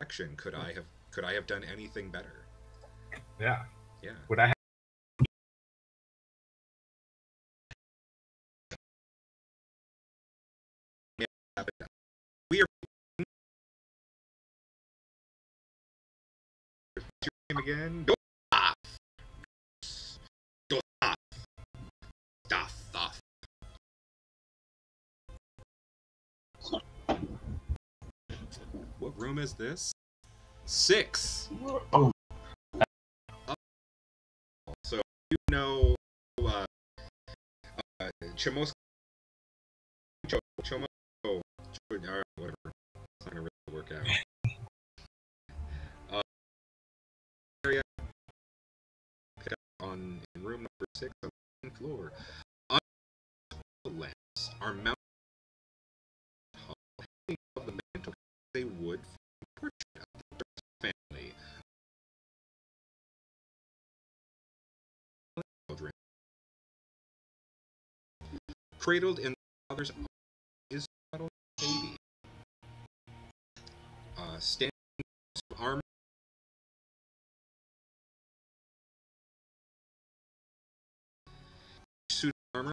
direction could I have done anything better? Yeah. Yeah. Would I have again? What room is this? 6. Oh. So you know Chomuske, whatever. It's not gonna really work out. Area pick up on in room number 6 on the floor. The lamps are mounted of the mantle. They would portrait of the Durst family. Children cradled in the father's arms is a little baby. Standing in armor. Suit of armor.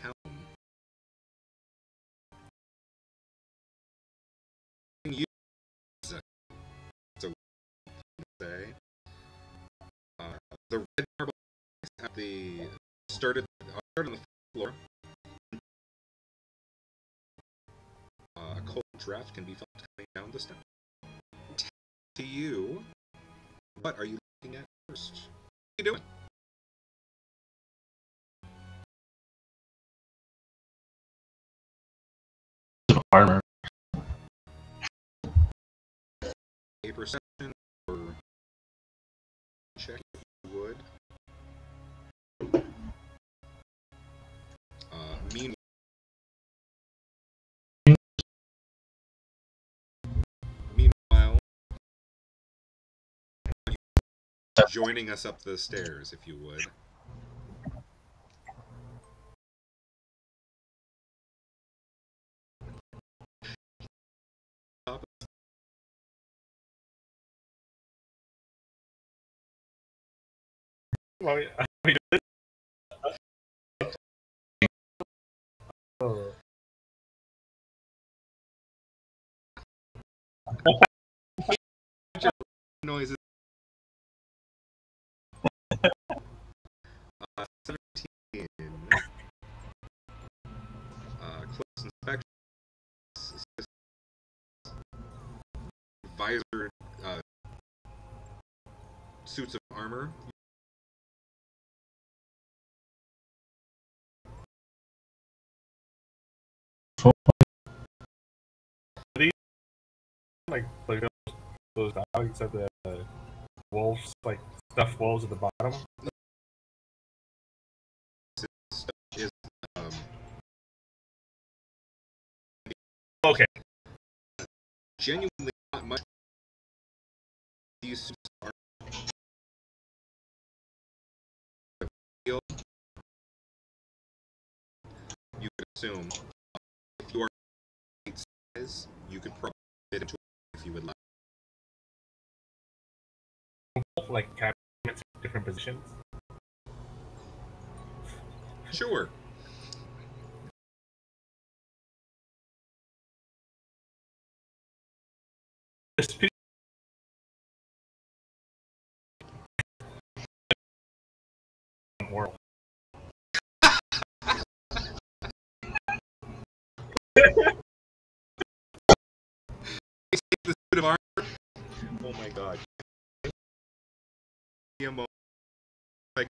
Helm. The red marble at the start on the floor. A cold draft can be felt coming down the stone. To you, what are you looking at first? What are you doing? Armor. A perception or check. Mean meanwhile joining us up the stairs, if you would. Well, yeah. Oh. Noises. 17. Close inspection. Visor. Suits of armor. Like those dogs, except the wolves, like stuffed wolves at the bottom. Is, okay. Genuinely, not much. These suits are you could assume if you are right size, you could probably fit into. If you would like cabinets in different positions. Sure. World. Oh my god. Like,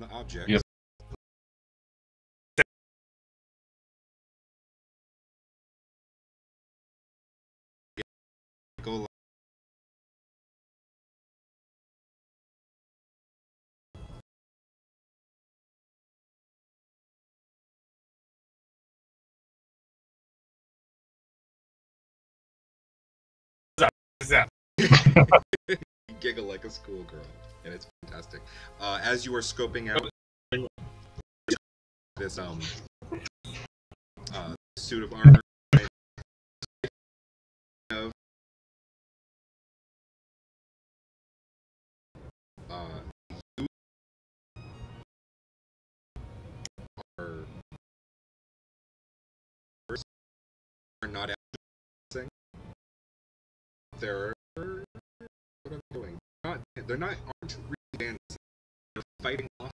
the object. Yep. Giggle like a schoolgirl, and it's fantastic. As you are scoping out this suit of armor, you are not accessing. There are, what am I doing? They're not aren't really dancing. They're fighting off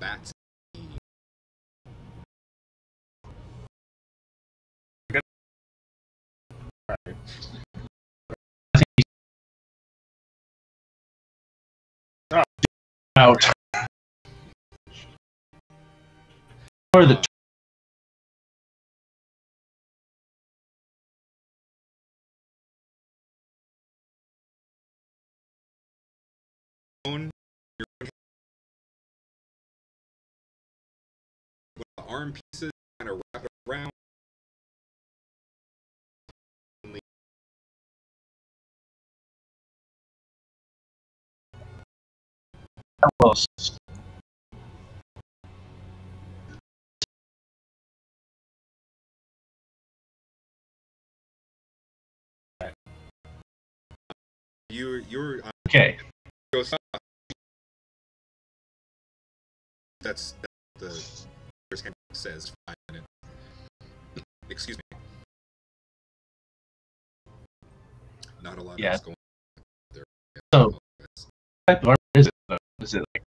bats. Right. Oh. Out. Or the arm pieces kind of wrap around. You're okay. That's the says 5 minutes. Excuse me. Not a lot is going on there. So what arm is it though? Is it like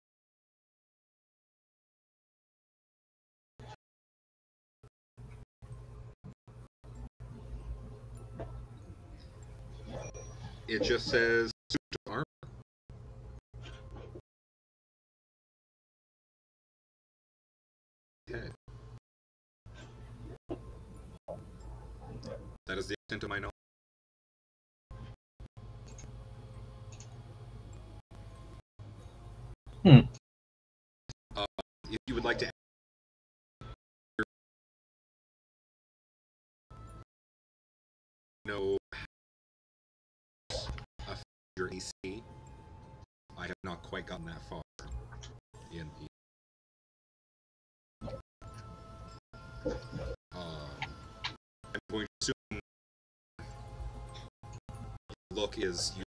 it just says armor? Okay. That is the extent of my knowledge. If you would like to know your AC, I have not quite gotten that far in the I'm going to assume look is you.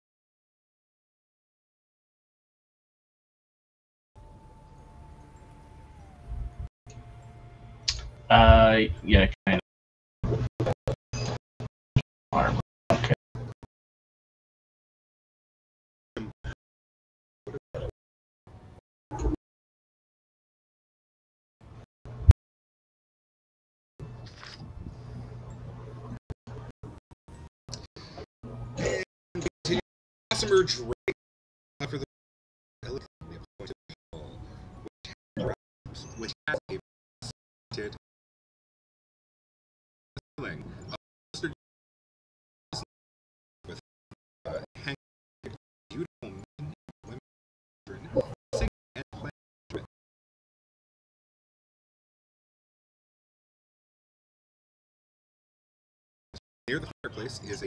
Yeah, kind of. Armor. Okay. And continue. Customer Drake for the appointed hall, which has a with hanging beautiful men, women, children, singing and playing. Near the fireplace is a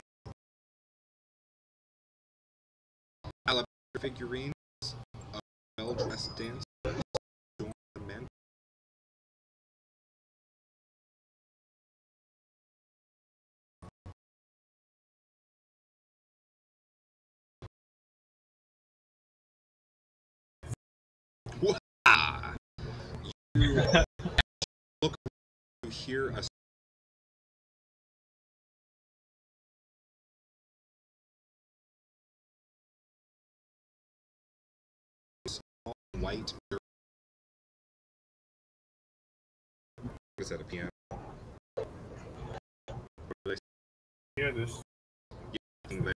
alabaster figurines of well-dressed dancers adorn the men. You look, you hear a small white mirror. Is that a piano? Hear this? Yeah,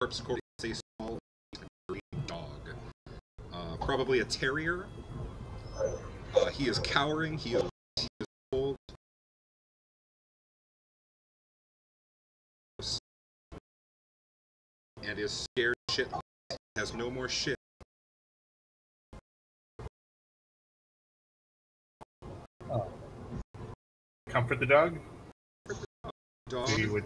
Corpse is a small dog, probably a terrier. He is cowering. He is cold. And is scared shitless. He has no more shit. Oh. Comfort the dog? He would.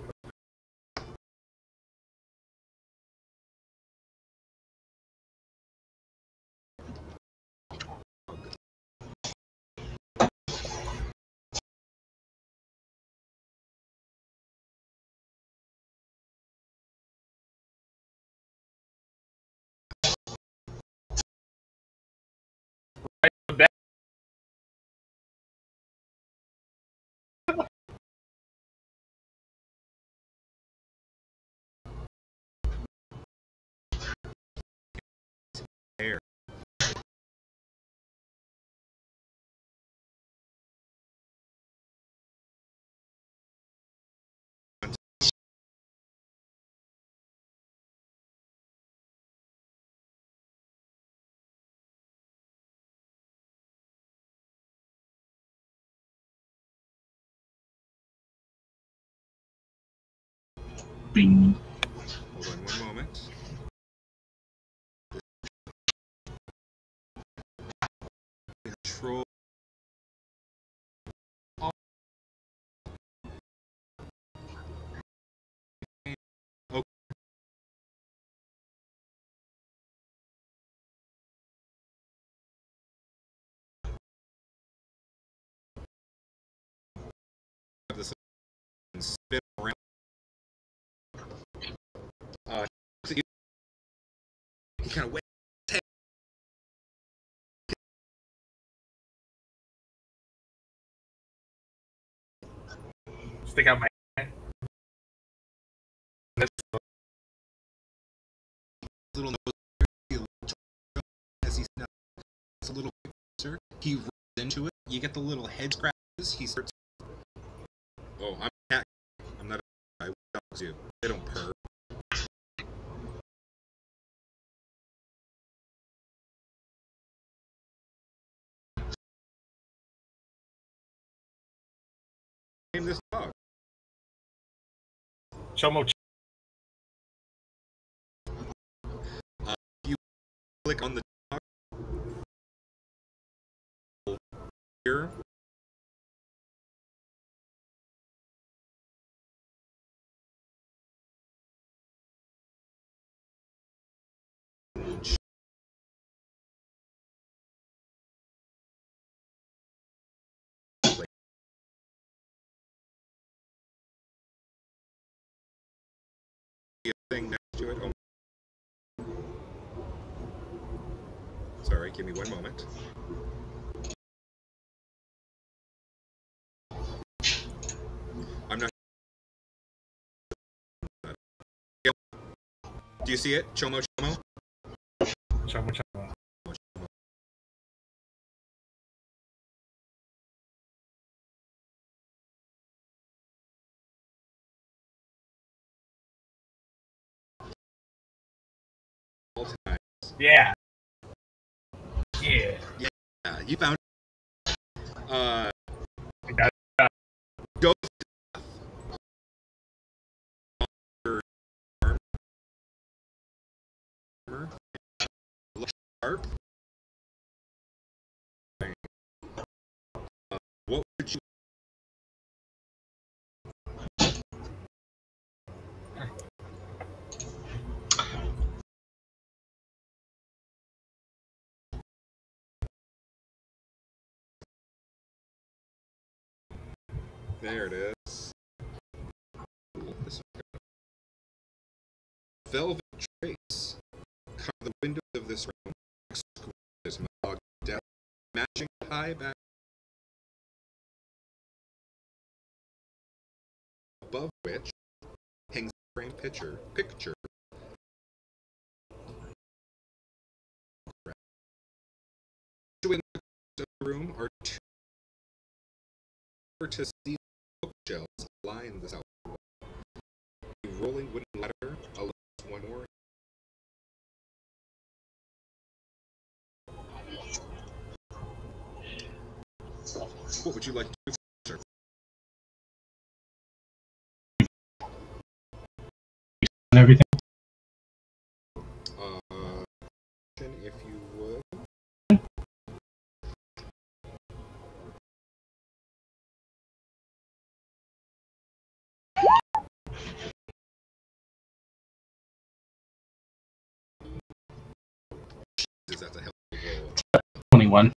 Bing. Hold on one moment. Control. Okay. This and spin around. You kind of wait. Stick out my hand. Little nose. As he's now, it's a little closer. He runs into it. You get the little head scratches. He starts. Oh, I'm not. I'm not. I want you. They don't purr. Name this dog. Chomuske. You click on the dog here. Thing next to it. Oh. Sorry, give me one moment. I'm not. Do you see it? Chomo Chomo? Chomo Chomo. Yeah. Yeah. Yeah. You found it. Ghost death. Sharp. What would you? There it is. Velvet drapes cover the windows of this room. Exquisite mahogany desk, matching high back. Above which hangs a framed picture. room are two to see bookshelves line the south wall. A rolling wooden ladder allows one more. What would you like to do, sir? Everything. If you would. Jesus, that's a hell of a roll. 21. Yeah,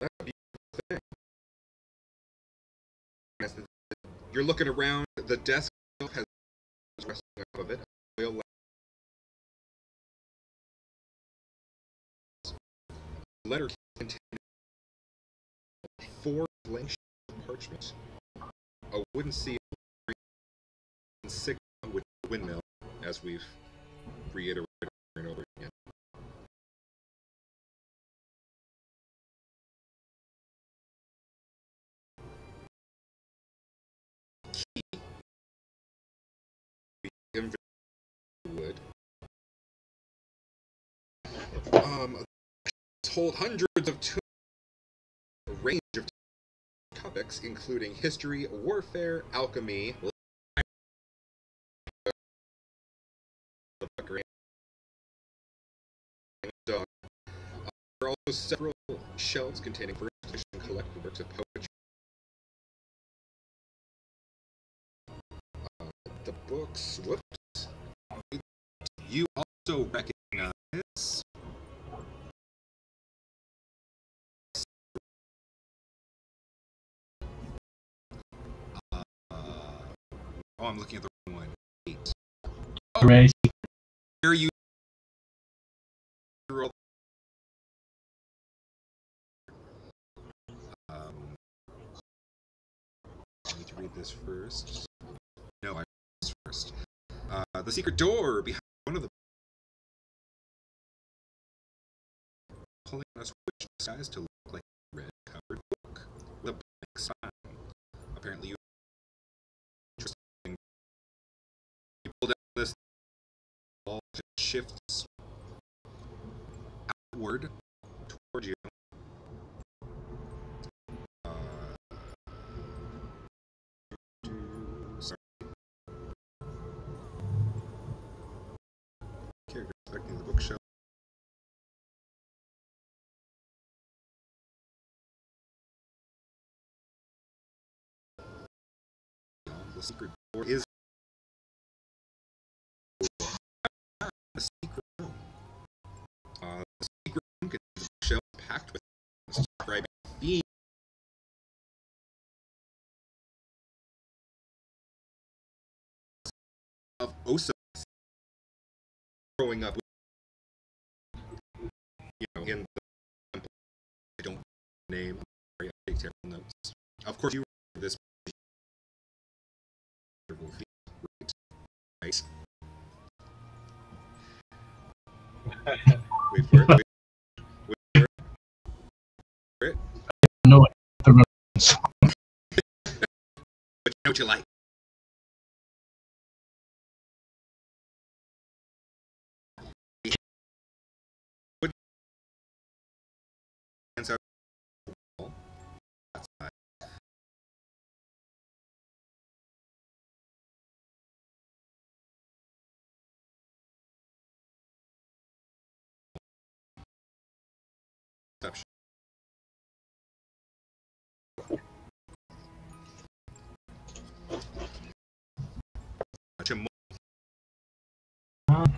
that would be a thing. You're looking around. The desk has resting off of it. Letter contains 4 blank sheets of parchment, a wooden seal, and 6 with windmill, as we've reiterated over and over again. Key. Wood. Hold hundreds of tombs, a range of topics including history, warfare, alchemy, there are also several shelves containing first edition collected works of poetry. The books, whoops, you also recognize. Oh, I'm looking at the wrong one. 8. Hooray. Here you I need to read this first. No, I read this first. The secret door behind one of the pulling on a switch disguise to look like a red covered book with a blank sign. Apparently you shifts outward toward you. Sorry. Okay, respecting the bookshelf. The secret door is. The secret room contains a shell packed with describing themes. Of Osiris growing up with, you know, in the temple. I don't name, I'm sorry, I take terrible notes. Of course you remember this right? Wait for it. Wait for it. I don't know the reference. But you know what you like.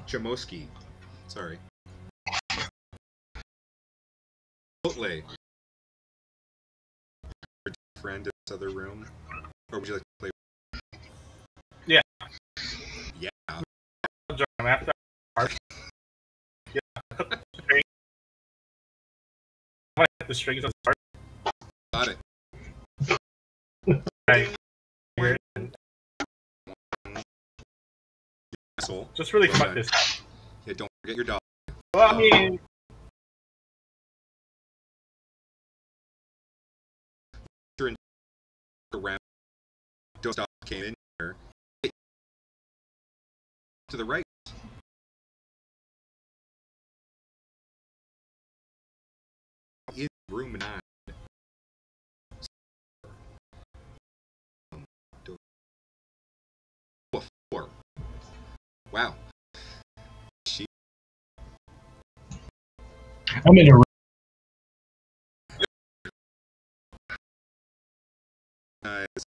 Chomuske. Sorry. Otley. Your friend in this other room. Or would you like to play? Yeah. Yeah. I'll join him after. Yeah. The strings on the heart. Got it. Right. Weird. Asshole. Just really fuck this up. Yeah, don't forget your dog. Well, I mean... around. Durst came in here. To the right. In room 9. Wow. I'm in a room.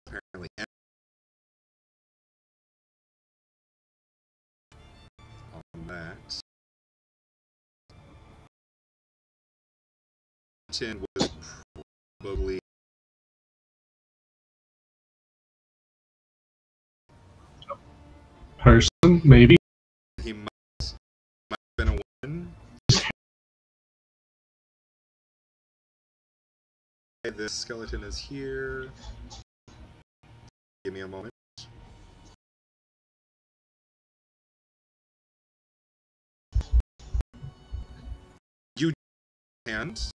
Apparently. On that. Ten was probably. Person, maybe. He might have been a one. This skeleton is here. Give me a moment. You hands.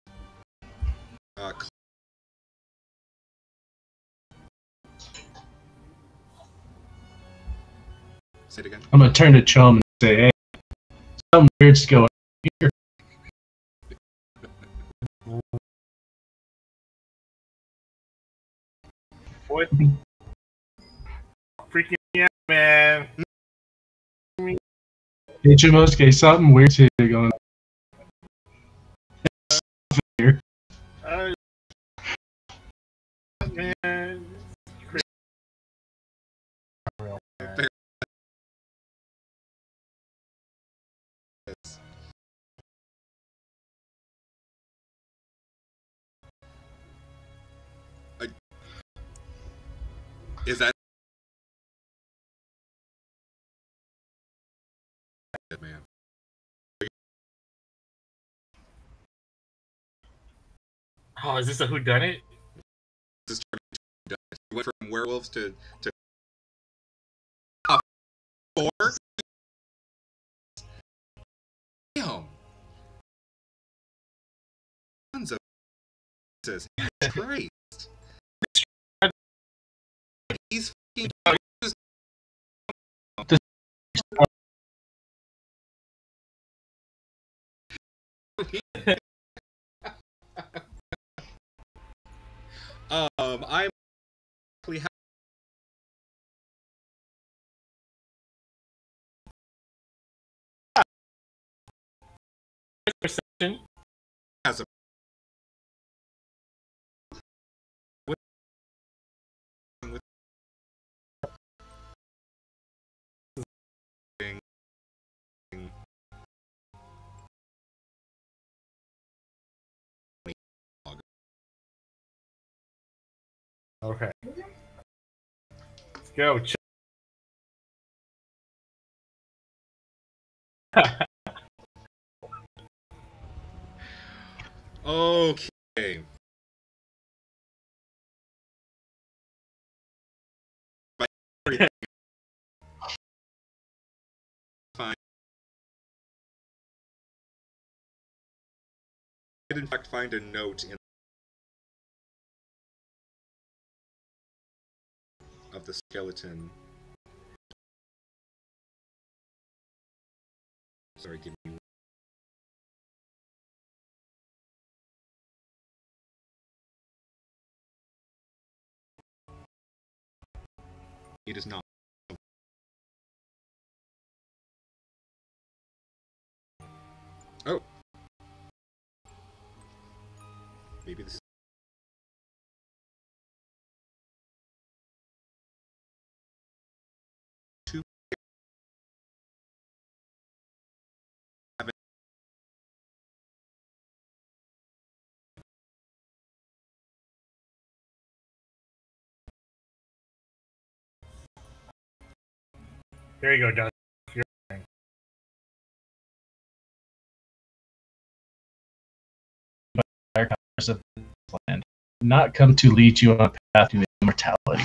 Say it again. I'm gonna turn to Chum and say, "Hey, something weird's going on here." What? Freaking me out, man. Hey, Chomuske, something weird's here going on. Here. Man. Is that man? Oh, is this a whodunit? This is whodunit. We went from werewolves to top 4. Damn. Tons of Jesus Christ. He's fucking I'm happy. As a okay. Let's go. Okay. Fine. I did in fact find a note in of the skeleton. Sorry, give me one. It is not. Oh. Maybe this is. There you go, Doug. You're fine. But our powers of this land do not come to lead you on a path to immortality.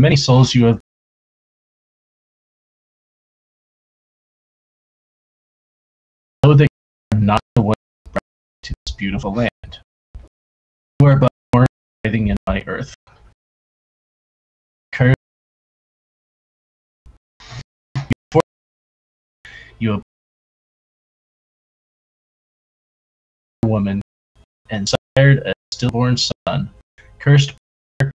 Many souls you have. Know that you are not the one who brought you to this beautiful land. You are but born, living in my earth. you a woman and sired a stillborn son, cursed by your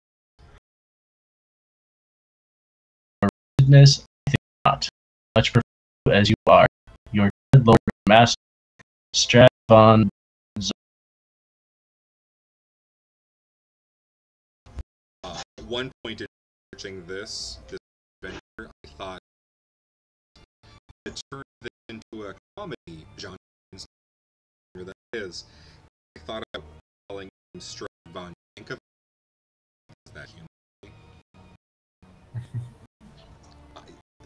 wickedness. I think not much prefer you as you are. Your dead lord master, Strahd von Zarovich. At one point in searching this adventure, I thought to turn this into a comedy genre, that is. I thought about calling him Strahd von Zarovich. Is that human?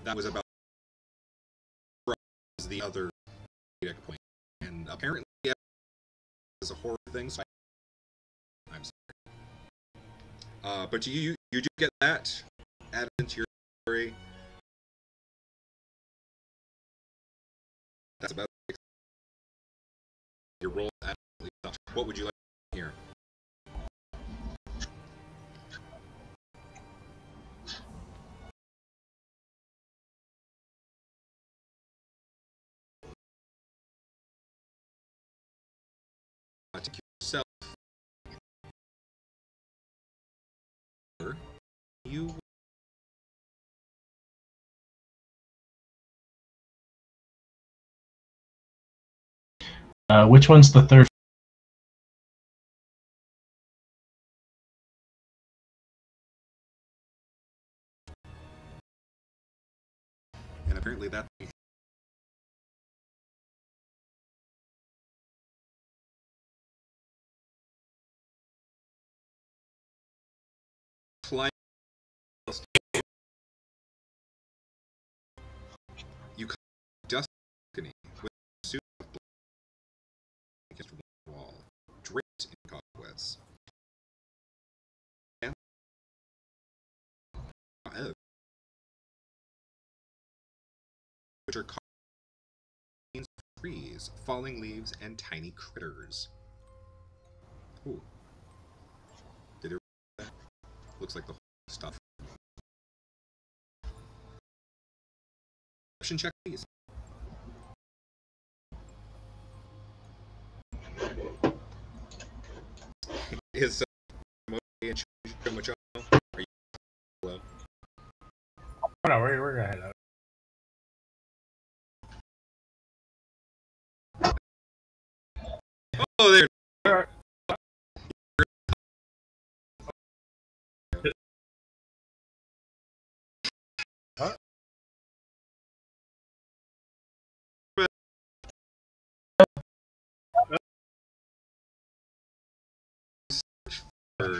That was about the other comedic point, and apparently it is a horror thing. So I'm sorry, but you do get that added into your story. That's about it. Your role absolutely sucks. What would you like to hear? Take yourself. You. Which one's the third? And apparently that thing. You come dust with a suit of blood against one wall, draped in cobwebs. And which are caught in trees, falling leaves, and tiny critters. Ooh. Did it that? Looks like the whole stuff. Perception check, please. Is emoji and much? Are you hello? Oh, no, we're gonna head out. Oh, there.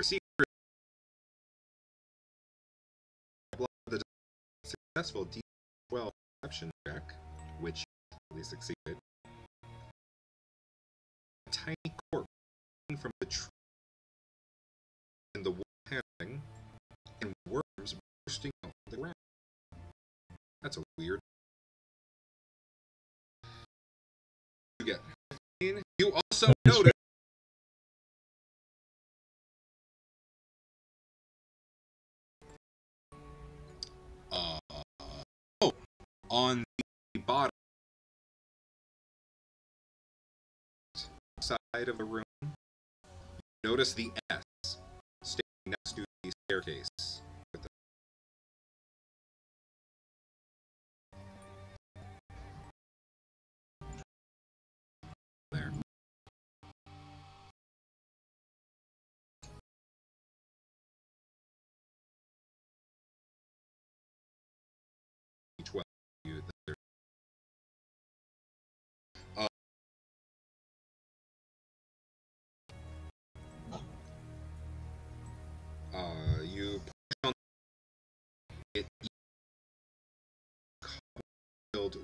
Secret the successful D12 perception check, which really succeeded. A tiny corpse from the tree in the wood handling, and worms bursting out of the ground. That's a weird. You get 15. You also notice. On the bottom side of the room, you notice the S standing next to the staircase. With there. You push on it, build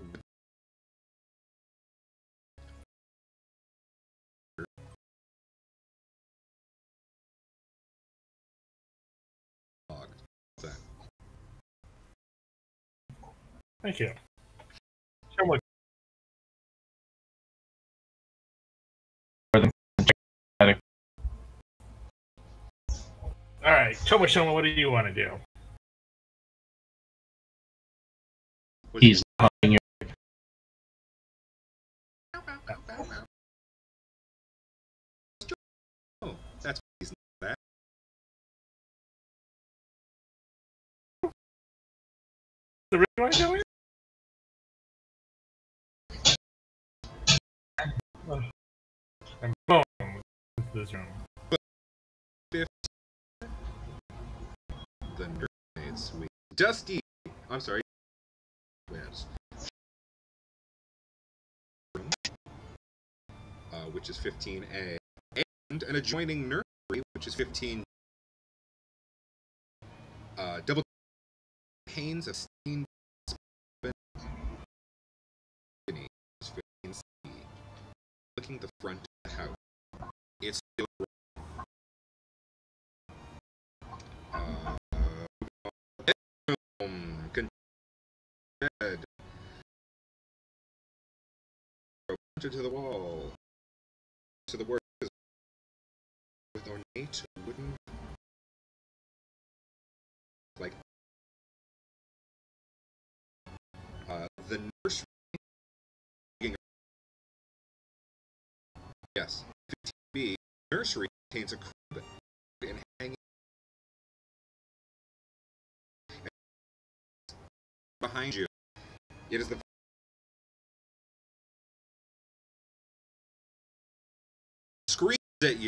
thank you. All right, Chomuske, what do you want to do? He's not in your... That's why he's not that. The ring right now is? I'm going with this room. Thunder grenades, sweet. Dusty! I'm sorry. Wins. Which is 15A, and an adjoining nursery, which is 15. Double panes of stained ebony is 15C. Looking the front of the house, it's still dead. Mounted to the wall. To the work with ornate wooden like the nursery. Yes, 15B nursery contains a crib and hanging and behind you. It is the screams at you.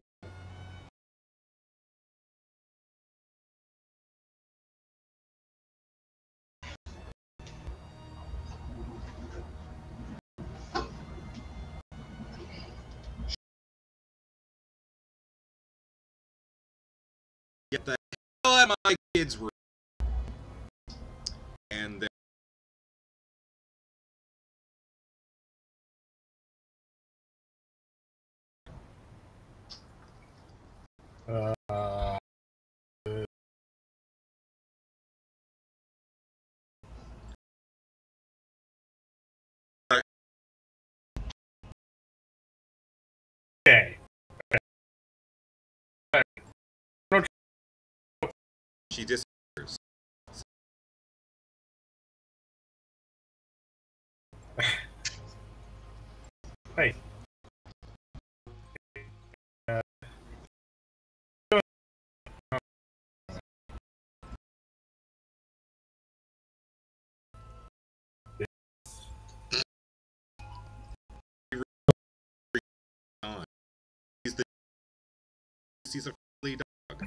Get the hell out of my kid's room. And then okay. She disappears. Hey. She's a friendly dog.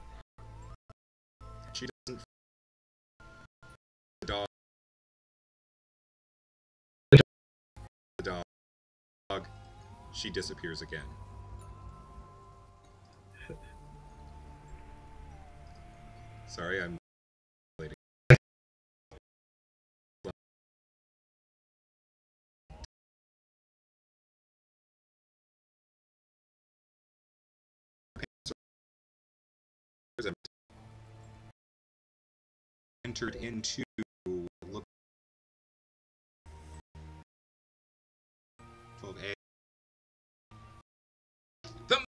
She doesn't. The dog. She disappears again. Sorry, I'm waiting. Entered into look 12A. The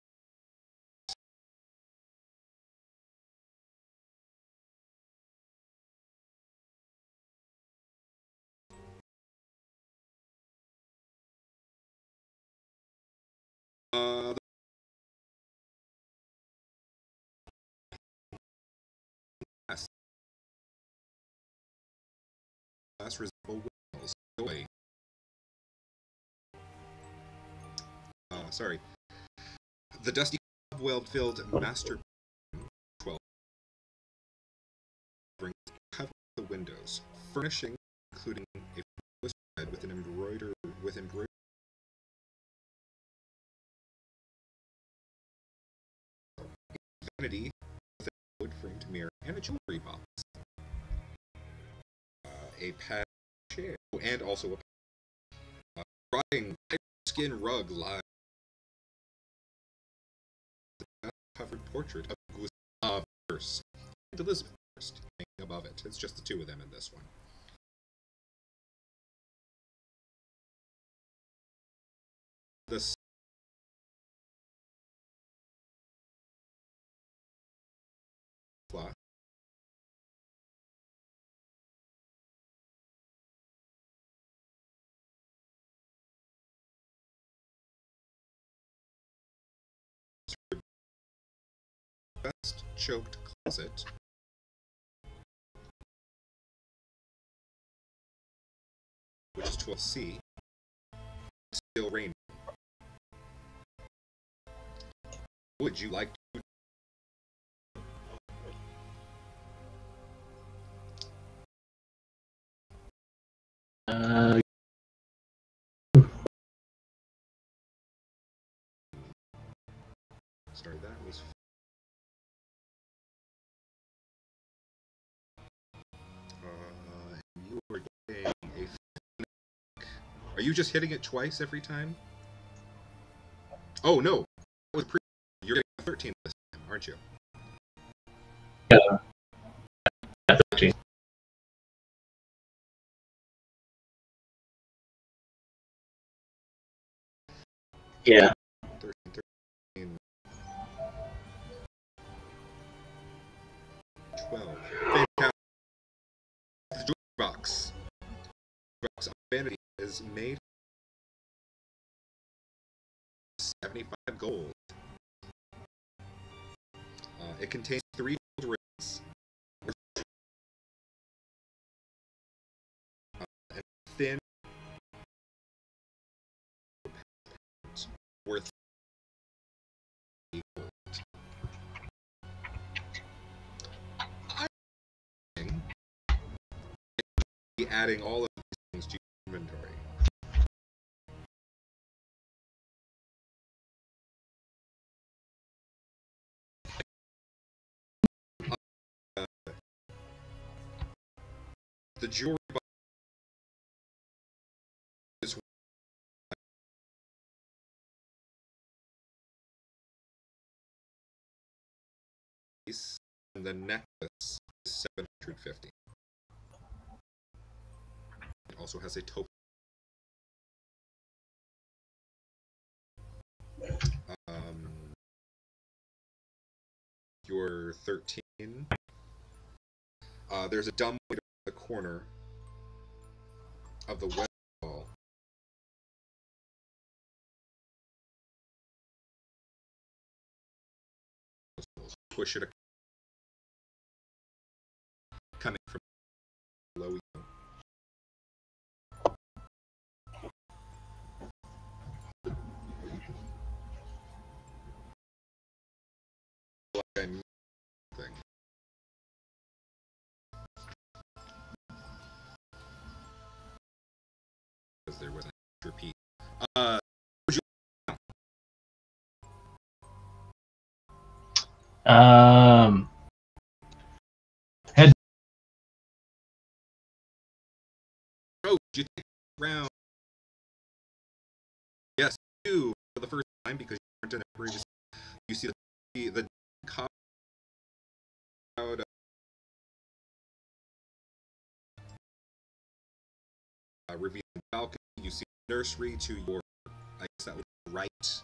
last result was away. Sorry. The dusty cobweb-filled master bedroom 12 brings cover the windows, furnishing including a canvas bed with an embroidered vanity with a wood framed mirror and a jewelry box. A pad chair and also a rotting skin rug lies. The covered portrait of Gustav Durst and Elizabeth Durst hanging above it. It's just the two of them in this one. The plot. dust-choked closet. Which is 12C. It's still raining. Would you like to? Sorry, that was. You were getting a. Are you just hitting it twice every time? Oh no, that was pre. You're getting a 13 this time, aren't you? Yeah. 13. Yeah. 13, 12. Fantastic. The jewelry box. The jewelry box on vanity is made 75 gold. It contains 3 gold rings. And thin. Worth gold. I'm adding all of these things to your inventory. The jewelry box is $1,000, and the necklace is $750. It also has a token. You're 13. There's a dumb waiter the corner of the west wall. Push it coming from below you. Like I'm there was an extra piece. Would you head. Oh, did you take a round? Yes, you for the first time because you weren't in a previous. You see the cop out. Revealing the balcony, you see the nursery to your, I guess that would be right.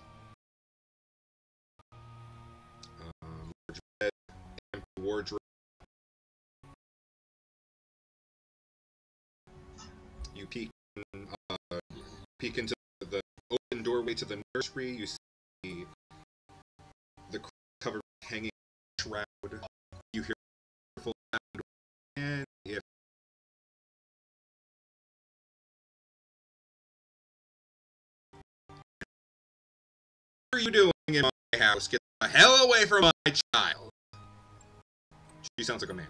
Large bed, empty wardrobe. You peek into the open doorway to the nursery. You see the covered hanging shroud. You hear a full sound, and if. What are you doing in my house? Get the hell away from my child! She sounds like a man.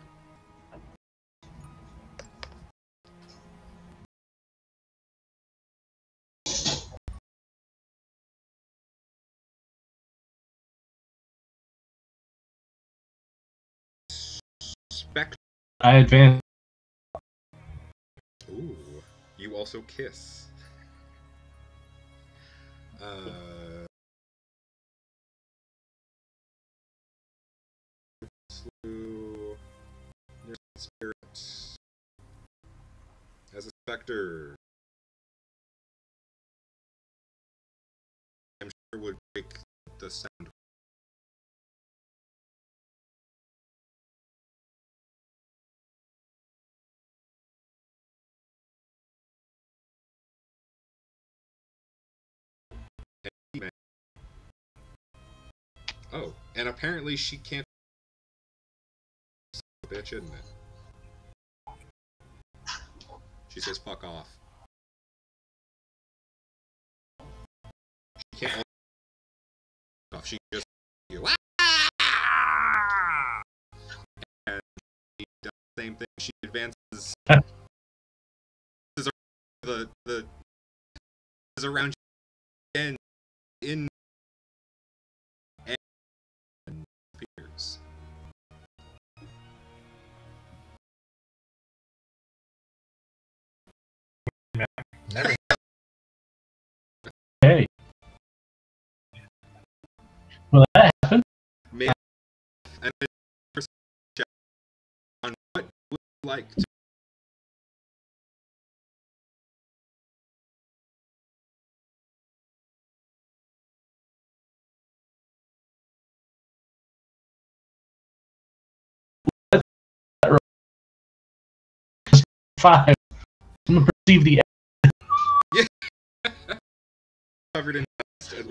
I advance. Ooh, you also kiss. Spirit as a specter, I'm sure would break the sound. Oh, and apparently she can't a bitch, isn't it? She says, fuck off. She can't off. She just you. And she does the same thing. She advances the is around you and in and appears. Never. Hey. Well, that happened. Maybe on what would you like to. Five. I'm gonna perceive the end. Yeah. Covered in dust.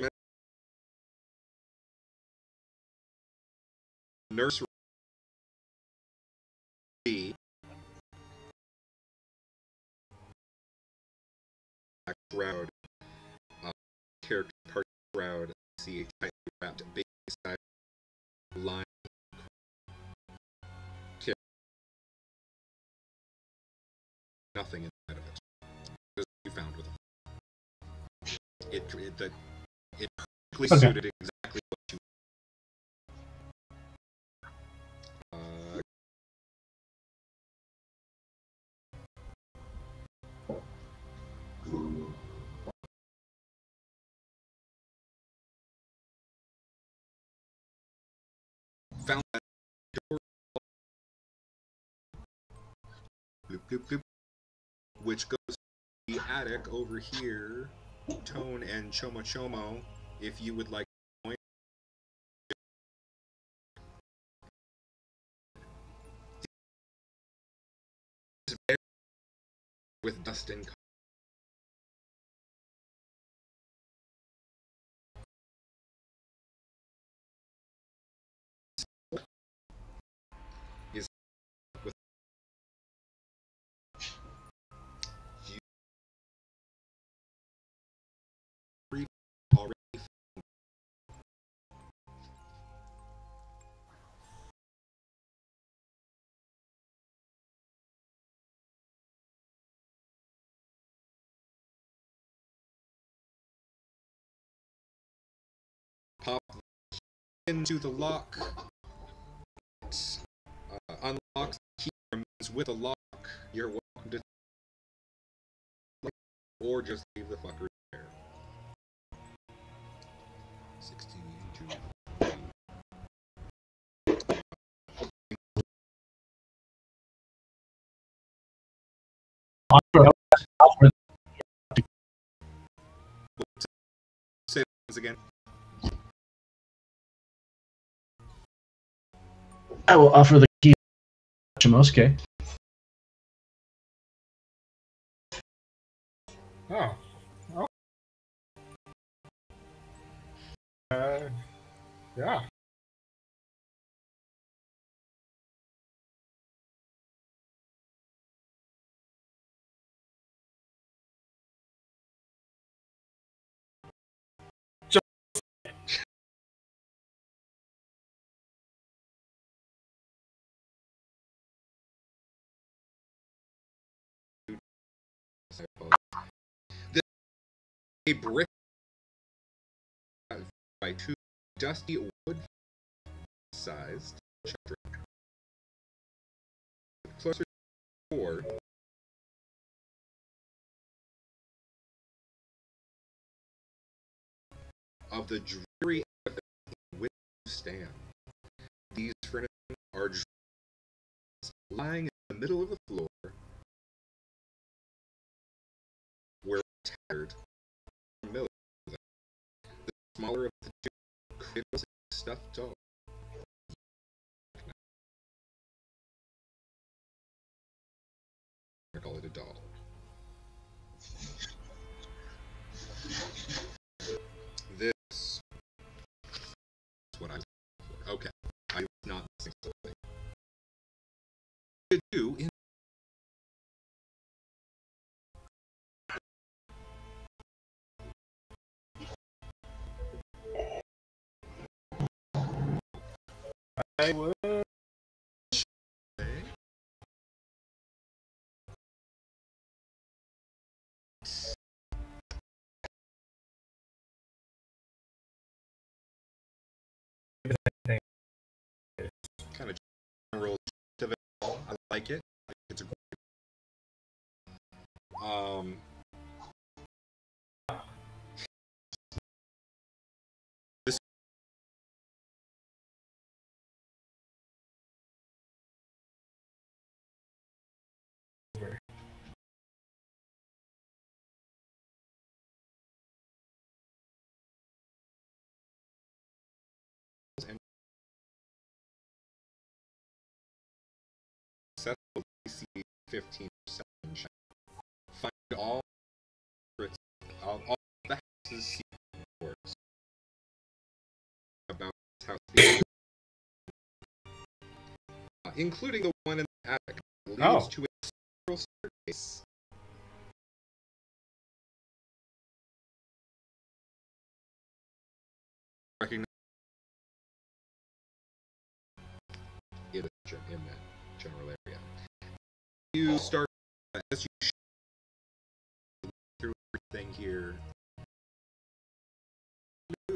Nurse B. Crowd. Character part crowd. C. Tightly wrapped base side line. Nothing inside of it. As you found with it. It perfectly suited exactly what you. Found that door. Bloop, bloop, bloop. Which goes to the attic over here, Tone and Chomo Chomo, if you would like to point. With dust and pop into the lock. It, unlocks the key remains with a lock. You're welcome to lock or just leave the fucker there. 16 Say this again. I will offer the key to Chomuske. Oh. Oh. Yeah. A brick by two dusty wood-sized children. Closer to four. Of the dreary edifice in which you stand. These furnaces are lying in the middle of the floor, where tattered. Smaller of the two critters and stuffed dog. I call it a dog. This is what I'm looking for. Okay. I was not missing something. to do in I would say kind of general of it all. I like it. It's a great successful DC 15% check. Find all the houses secret doors about this house, including the one in the attic, leads to a central staircase. Recognize it in that general area. You start as you through everything here. A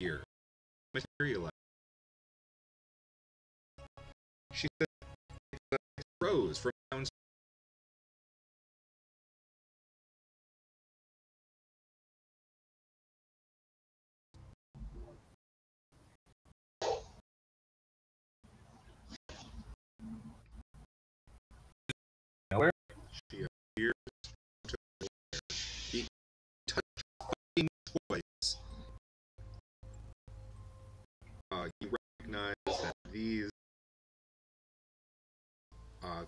figure materialized. She said, "Rose from downstairs." She appears to be touching toys. You recognize that these are...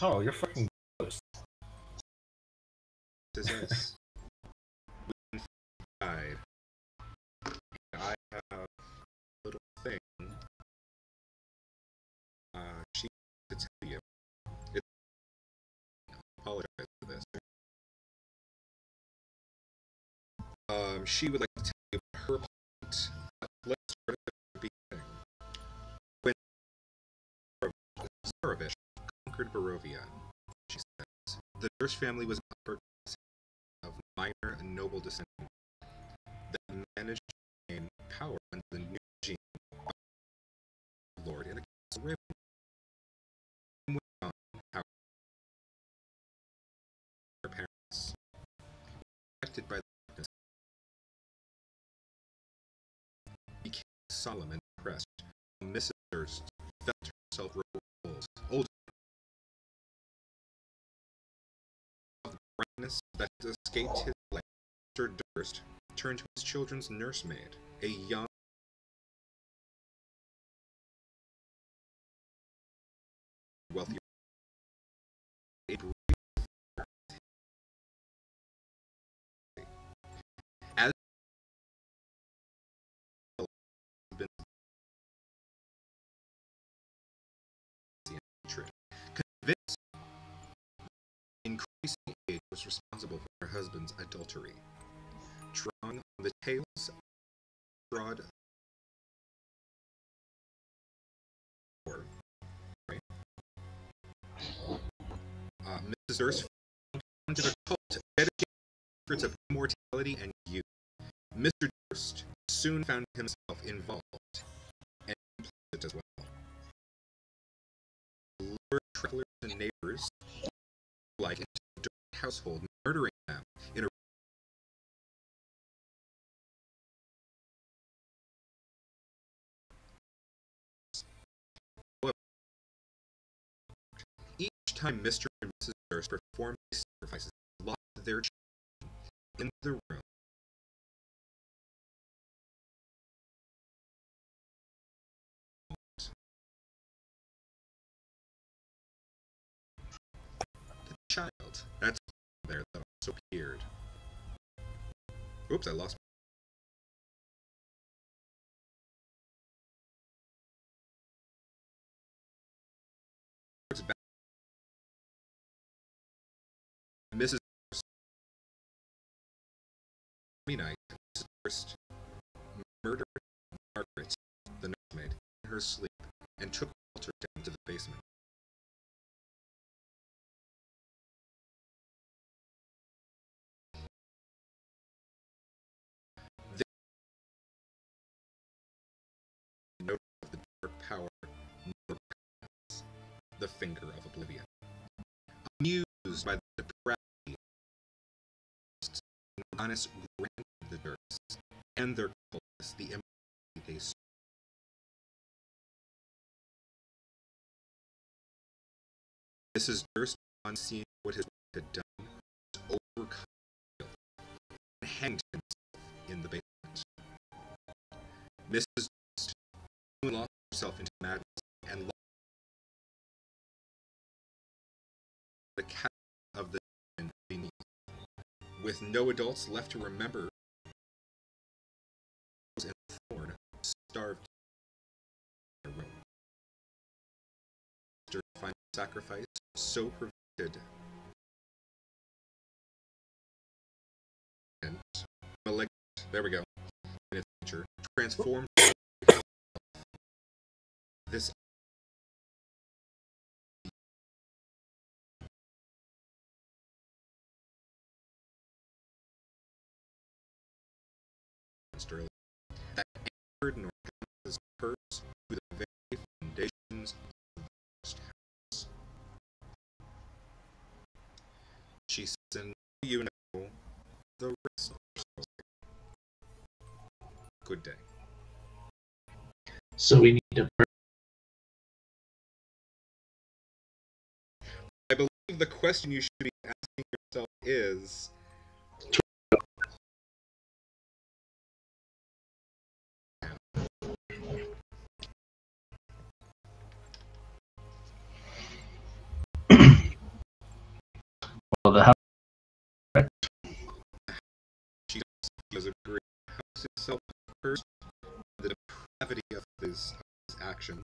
Oh, you're fucking ghost. What is this? I have a little thing she could tell you. I apologize for this. She would like to tell you about her point. Let's start at the beginning. When Zarovich conquered Barovia, she says, the Durst family was an upper-class of minor and noble descent that managed power under the new regime of the Lord and the Council Raven. And went on power. Her parents affected by the darkness became solemn and depressed. Mrs. Durst felt herself rolled older of the brightness that escaped his life. Mr. Durst turned to his children's nursemaid, a young wealthy as been convinced increasing age was responsible for her husband's adultery, drawing on the tales of Strahd Mrs. Durst founded a cult dedicated to secrets of immortality and youth. Mr. Durst soon found himself involved and implicit as well. Lured travelers and neighbors like into the Durst household, murdering them in a time Mr. and Mrs. Durst performed these sacrifices, locked their children in the room. The child that's there that also appeared Oops, I lost. Mrs. Midnight, Durst murdered Margaret, the nursemaid, in her sleep, and took Walter down to the basement. There was no of the dark power, nor the finger of oblivion. Amused by the depravity, honest granted the Durst and their coldness the empty they served. Mrs. Durst, on seeing what his wife had done, was overcome with guilt and hanged himself in the basement. Mrs. Durst soon lost herself into madness and lost the captain of the demon, with no adults left to remember, and Thorn starved their road. After final sacrifice, so prevented, and malignant, there we go, in its nature, transformed this. Early, that anchored nor his curse to the very foundations of the first house. She says, and you know the rest of the good day. So we need to burn. I believe the question you should be asking yourself is, first, the depravity of his actions.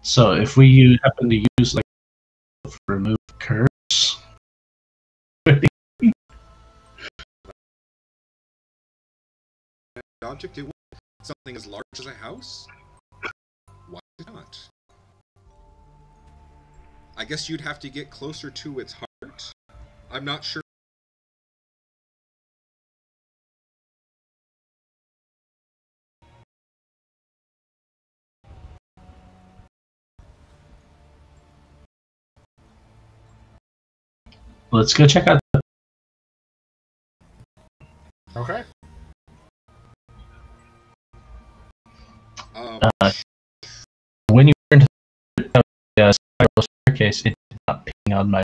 So if we happen to use like remove curse, object, it would something as large as a house. Why not? I guess you'd have to get closer to its heart. I'm not sure. Let's go check out. Okay. When you went into the spiral staircase, it did not ping on my.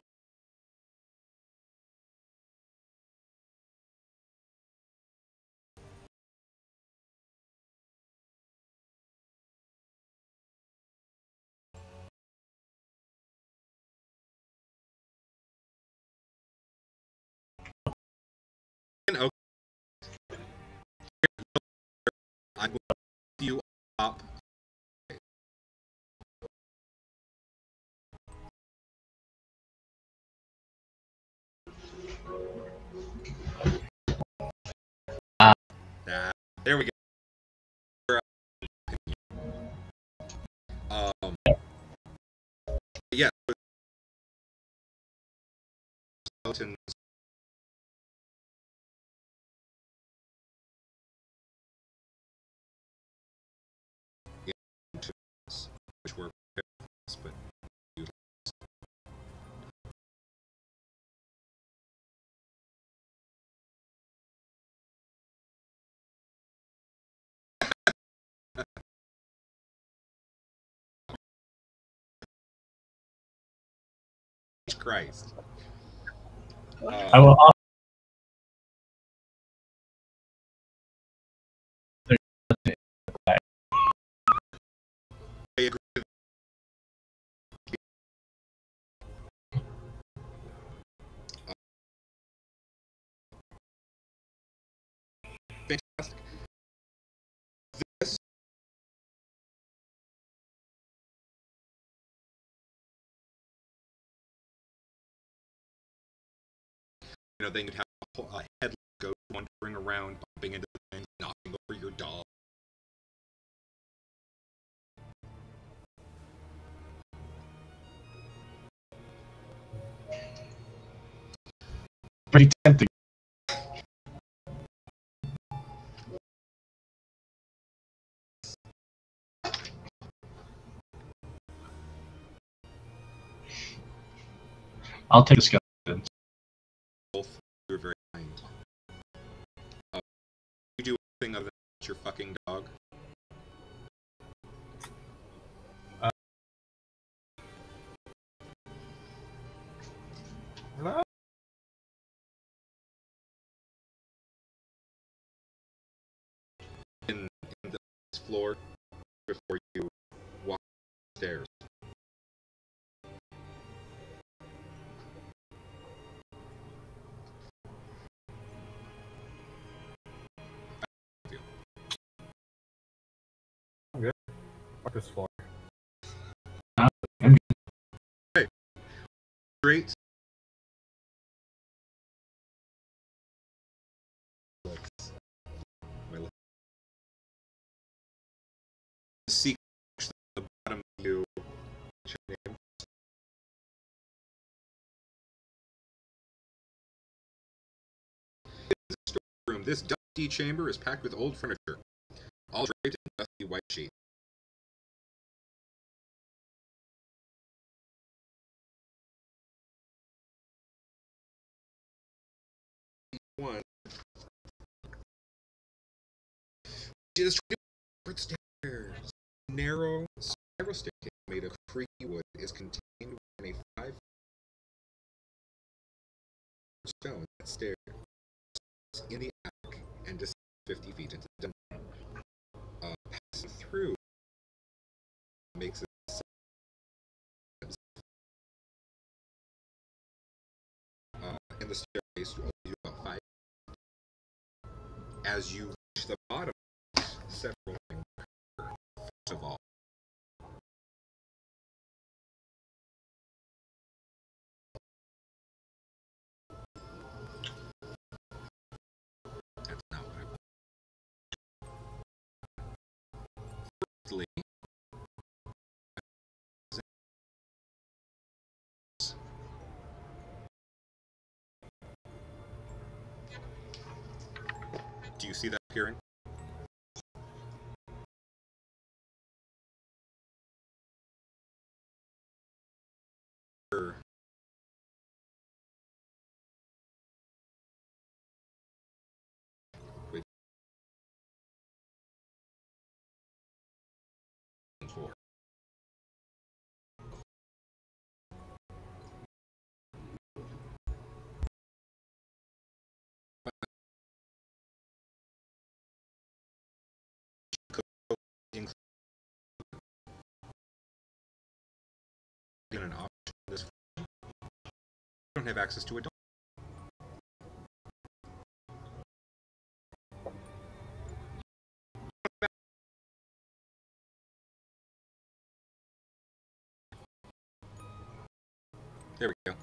I will pick you up. There we go. Yeah. Were but Christ. I will offer You know, then you'd have a whole headless goat wandering around, bumping into things, knocking over your dog. Pretty tempting. I'll take this guy. Both are very kind. You do anything other than your fucking dog? Hello? In the floor before you walk upstairs. This far. Okay. Great. The secret at the bottom of you. This is a storeroom. This dusty chamber is packed with old furniture, all draped in dusty white sheets. One. Just stairs. Narrow spiral staircase made of creaky wood is contained within a 5-foot stone stair in the attic and descends 50 feet into the dungeon. Passing through makes it. And the staircase will be about 5. As you reach the bottom, several things occur. First of all, that's not what I want. Firstly, do you see that appearing? In an option this you don't have access to it. There we go.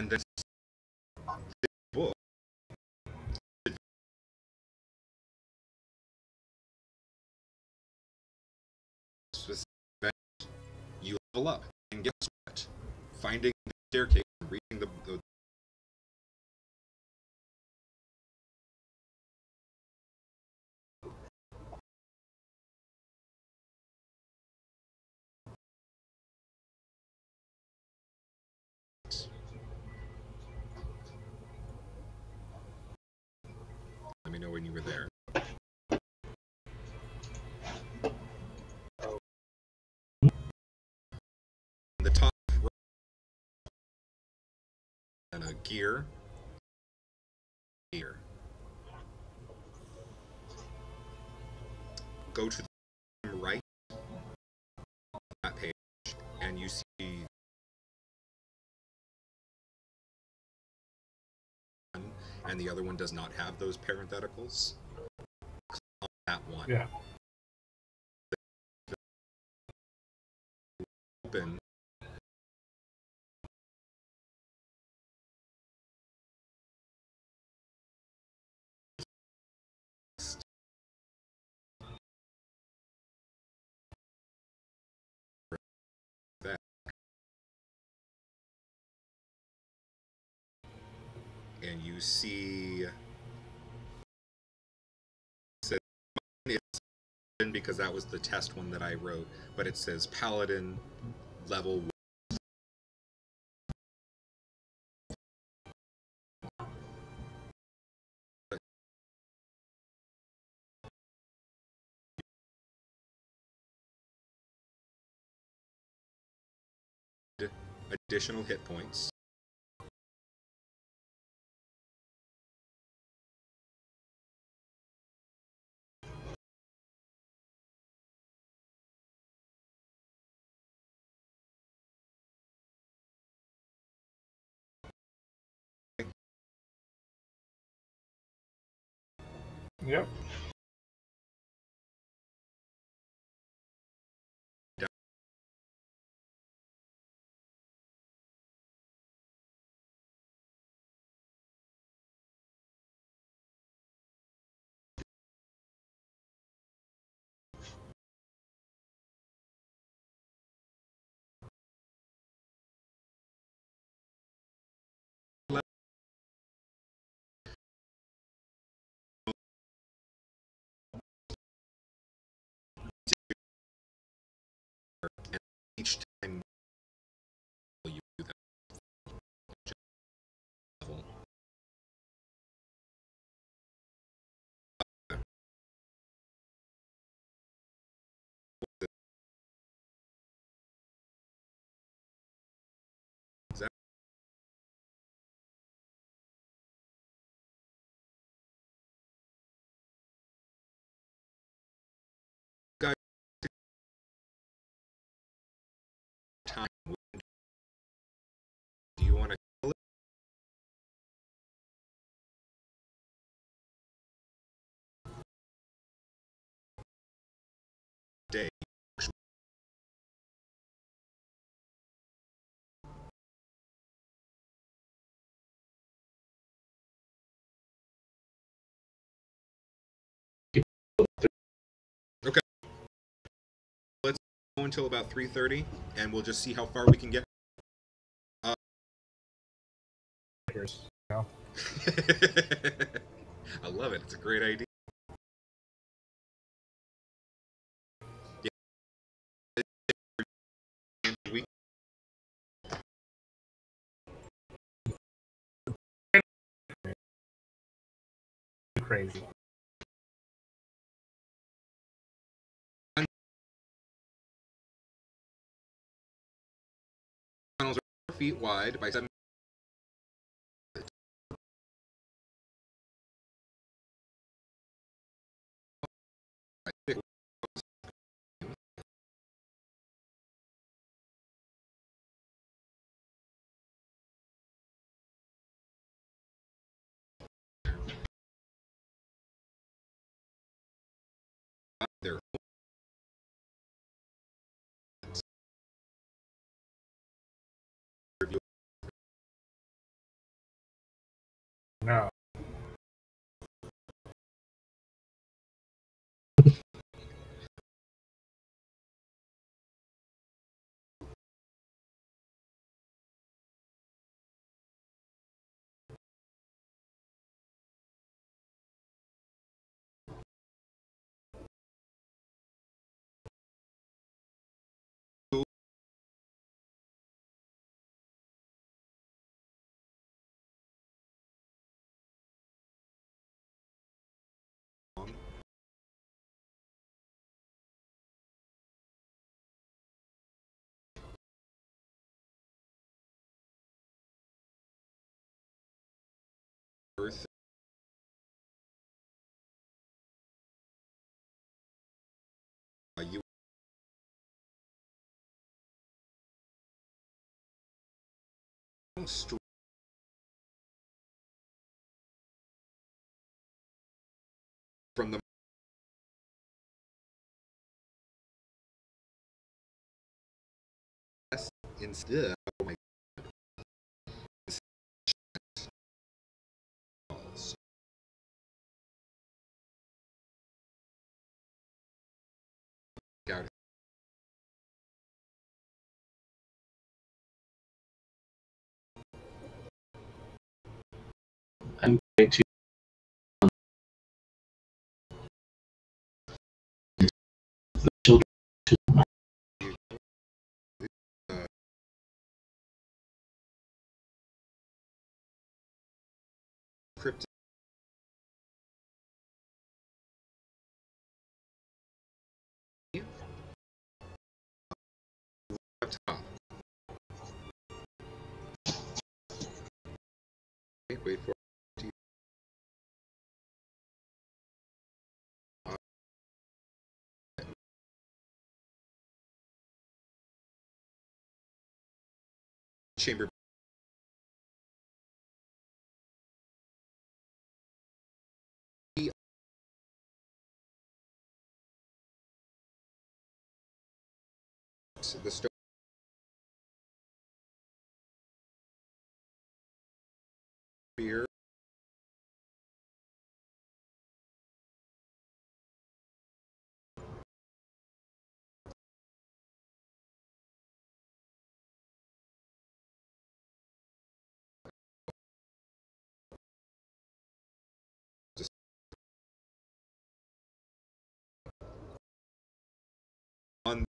And then this book you level up, and guess what? Finding the staircase and reading the let me know when you were there. Oh. In the top right, and a gear. Go to the right on that page, and you see and the other one does not have those parentheticals, click on that one. Yeah. Open. And you see, it says, because that was the test one that I wrote, but it says Paladin level 1. Additional hit points. Yep. Each time you do that level. Day. Okay. Let's go until about 3:30, and we'll just see how far we can get. I love it. It's a great idea. Crazy. Tunnels are 4 feet wide by 7. Their no. Earth. You instead, oh my God. I'm going to. Cryptic. Laptop. Wait for it. Chamber. The stone beer on.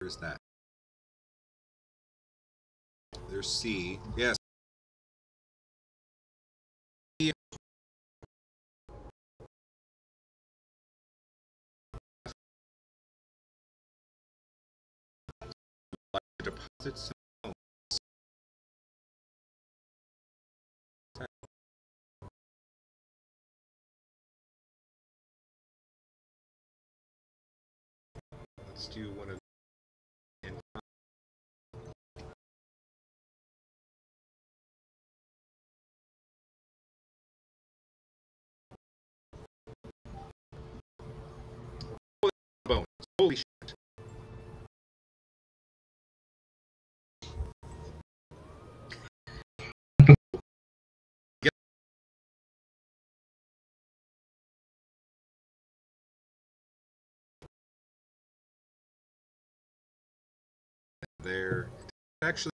There's that. There's C. Yes. Deposits. Let's do one of. Holy shit. Yep. There. Actually.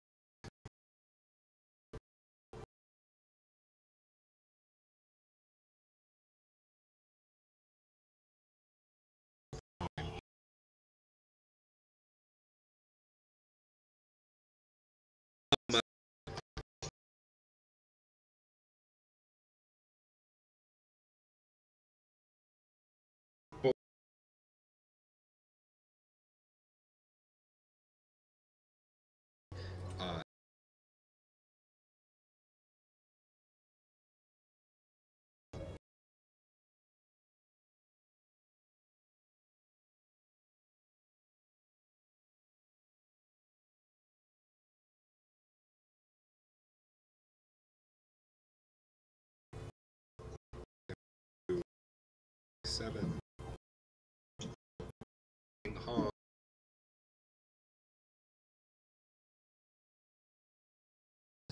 Seven.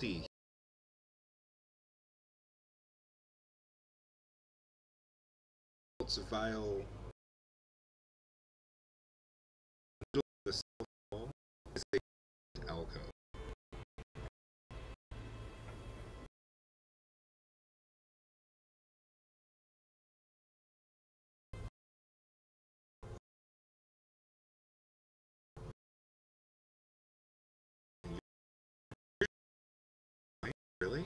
C. It's a vial. The cell wall is a alcove. Really?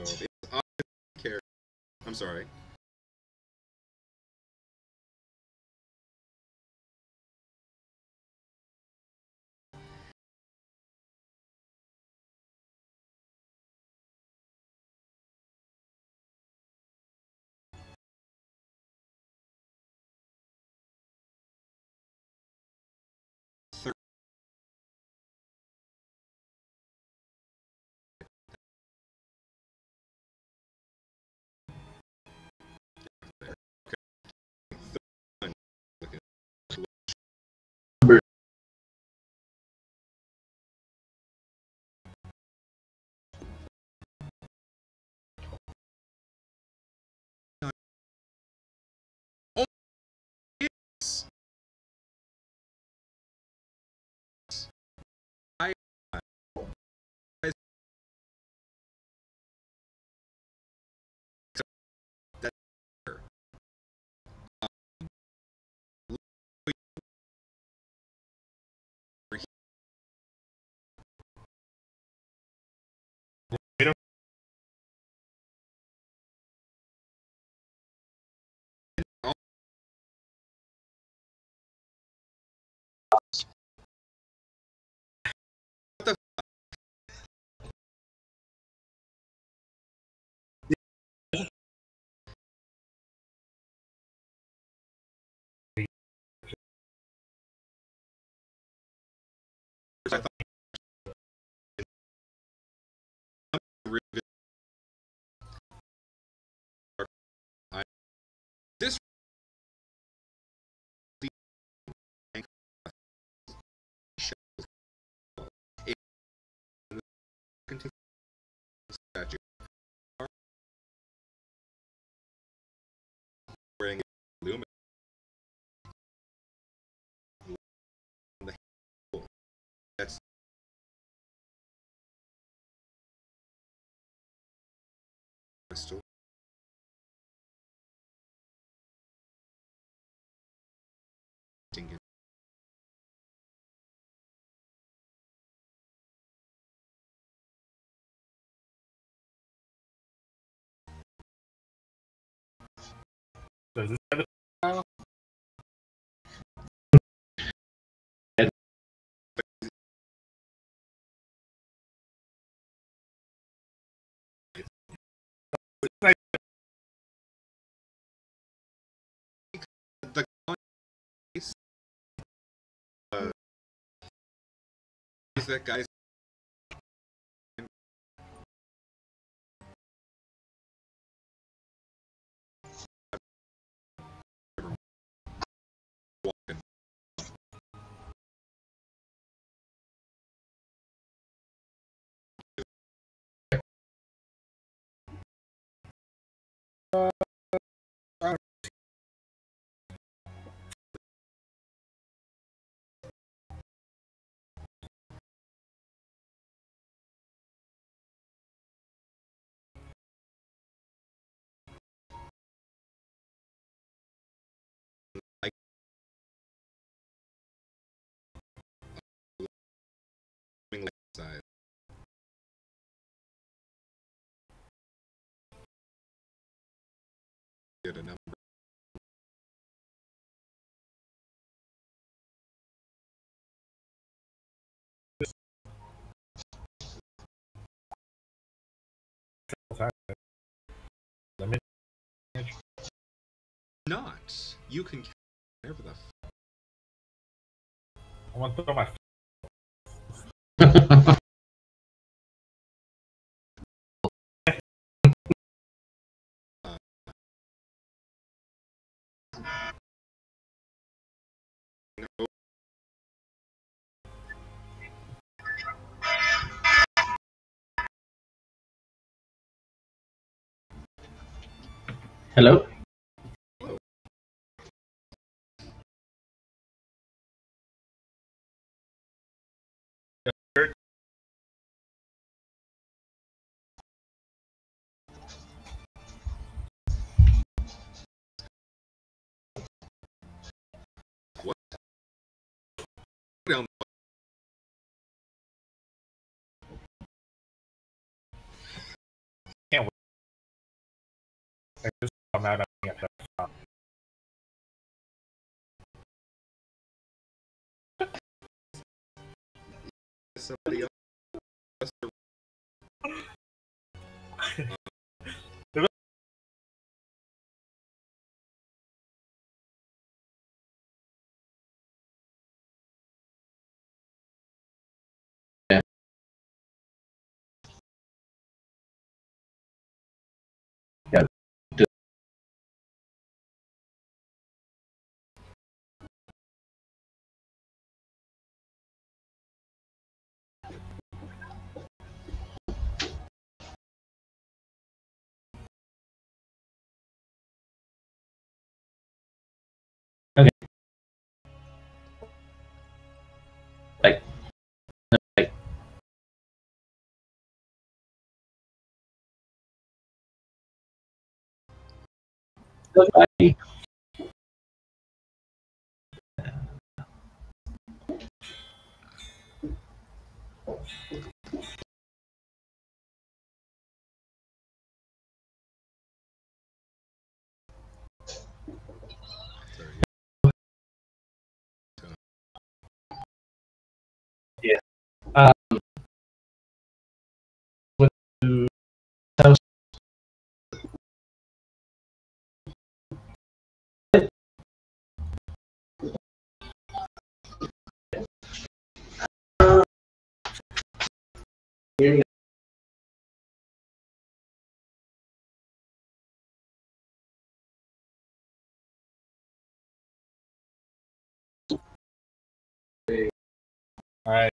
It's obvious character. I'm sorry. Crystal. Does this have a file? That guy's walking. Side. Get a number. Not. You can count whatever the f. I want to throw my. No. Hello? Can't I just come out at that time. Somebody else. Goodbye. Yeah. Alright.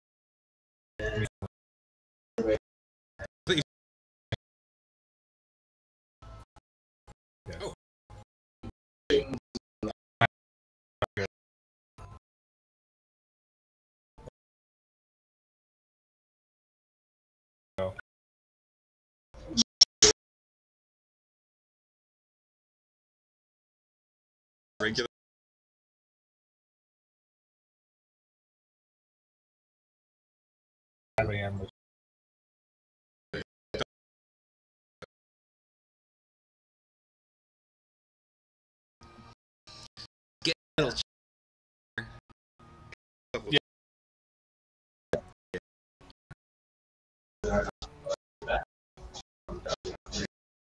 Regular. Get a little chair.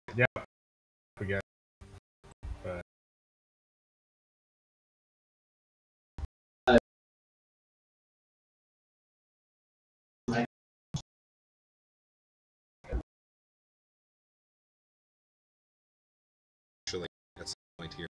Yeah. Yeah. Forget. Point here.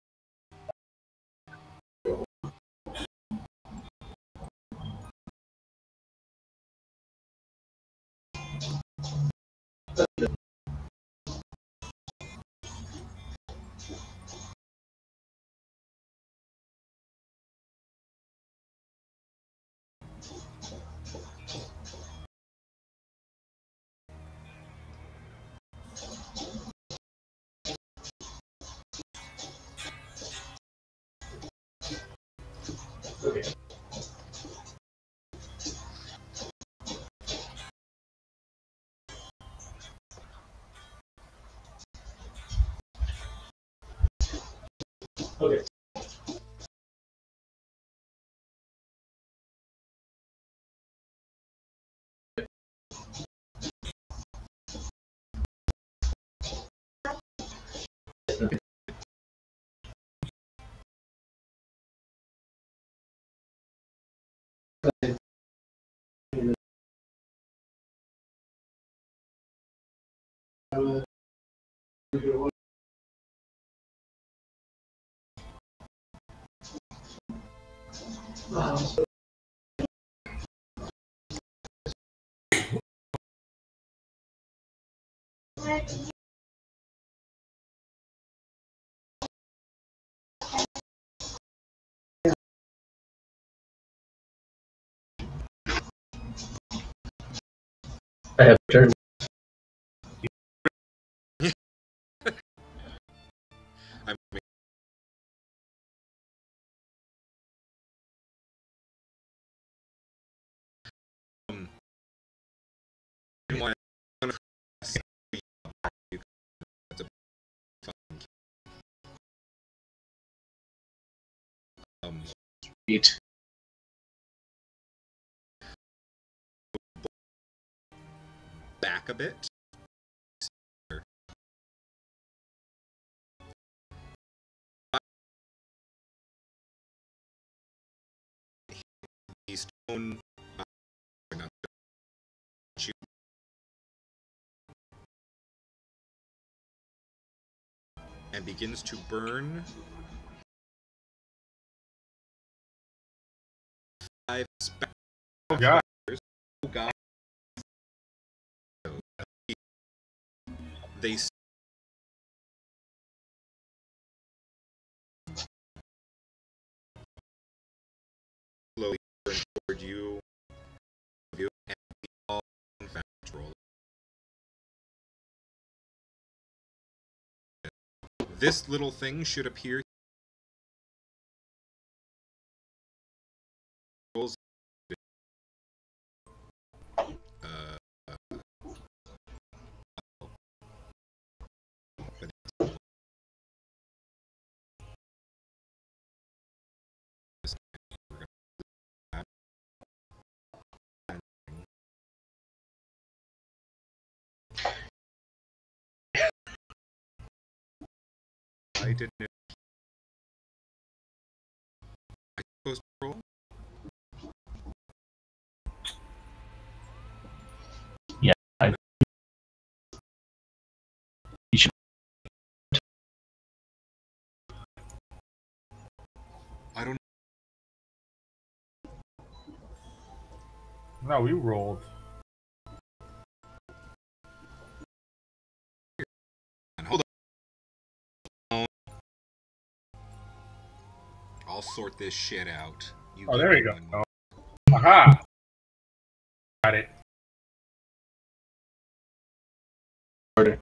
Okay. Okay. I have turned. feet. Back a bit. Stone. And begins to burn 5 specters. Oh God. Oh God. They slowly turn toward you, and we all in fact roll. This little thing should appear. I didn't know. I supposed to roll? Yeah, I should. I don't know. No, we rolled. I'll sort this shit out. You oh, there we go. Oh. Aha! Got it. Order.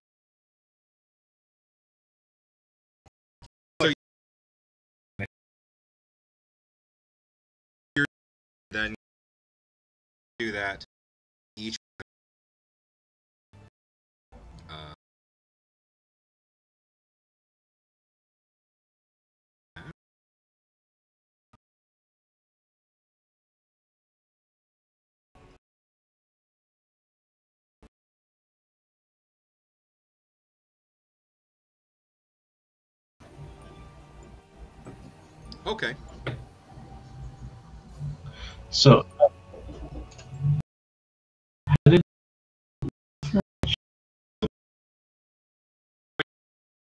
So you're then do that. Each okay. So, how did oh.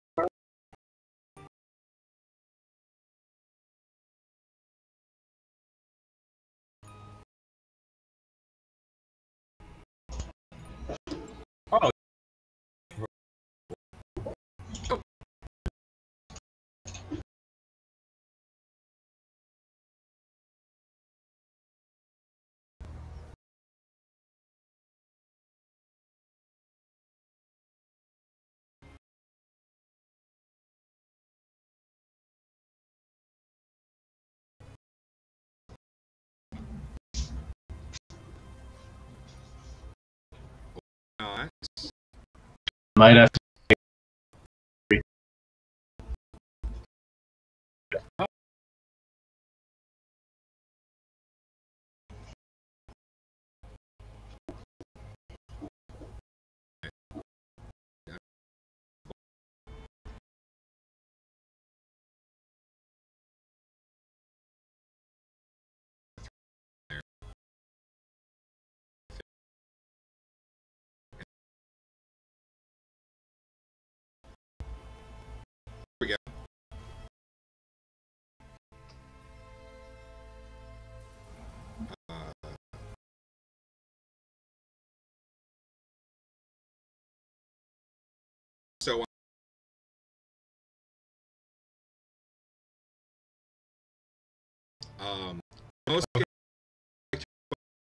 Might have to take most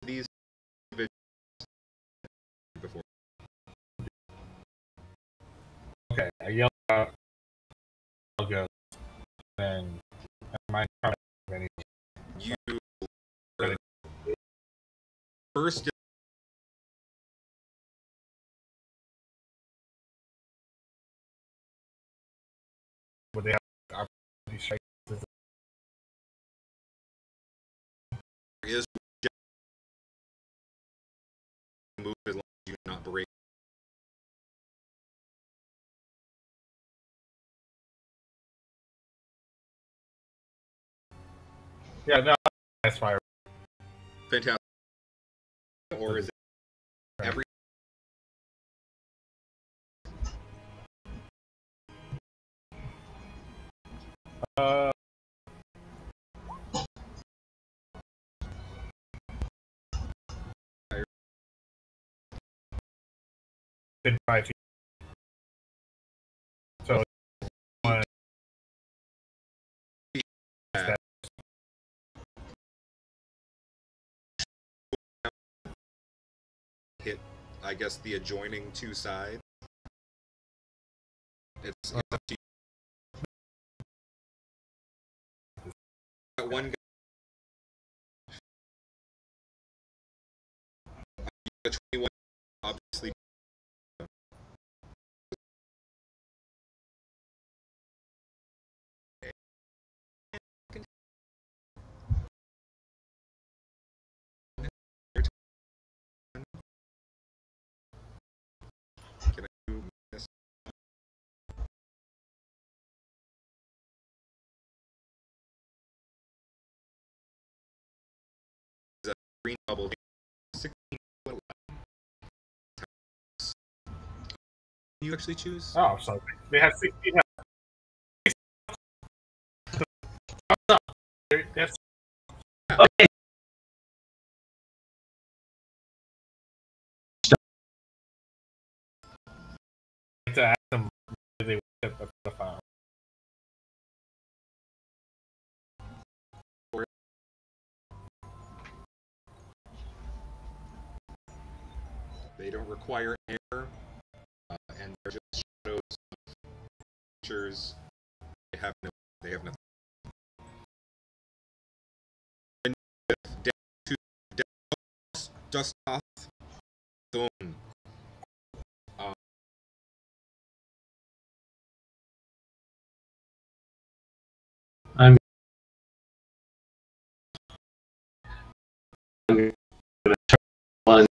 of these individuals before. Okay, I yelled out, I'll go, and I might not have any. You first. Would they have opportunity strikes? is move as long as you do not break. Yeah, no, that's fire. Fantastic. Or is it every? So hit, I guess, the adjoining two sides. It's up to you. That one guy. A 21, obviously. Green bubble 16 times. You actually choose? Oh, sorry. They have 16 health. Okay. To ask them if they would have the file. They don't require air, and they're just shadows of creatures. They have nothing. And down to dust off thorn. I'm going to turn one.